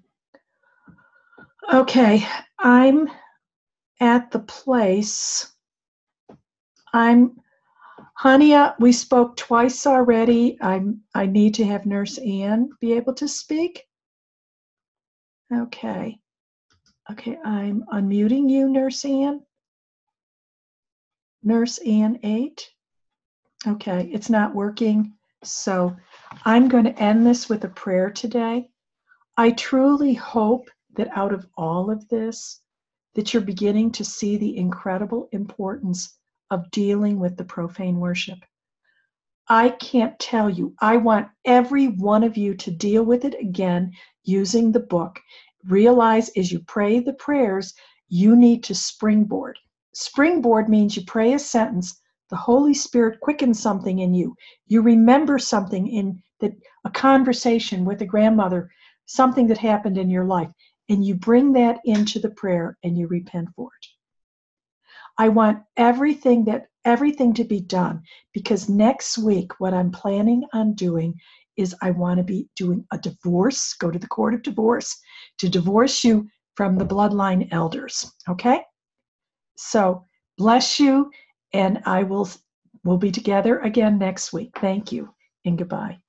Okay, I'm at the place. Hania, we spoke twice already. I need to have Nurse Ann be able to speak. Okay. Okay, I'm unmuting you, Nurse Ann. Nurse Ann 8. Okay, it's not working. So I'm going to end this with a prayer today. I truly hope that out of all of this, that you're beginning to see the incredible importance of dealing with the profane worship. I can't tell you. I want every one of you to deal with it again using the book. Realize as you pray the prayers, you need to springboard. Springboard means you pray a sentence, the Holy Spirit quickens something in you. You remember something a conversation with a grandmother, something that happened in your life. And you bring that into the prayer and you repent for it. I want everything to be done, because next week what I'm planning on doing is I want to be doing a divorce, go to the court of divorce, to divorce you from the bloodline elders, okay? So bless you, and we'll be together again next week. Thank you, and goodbye.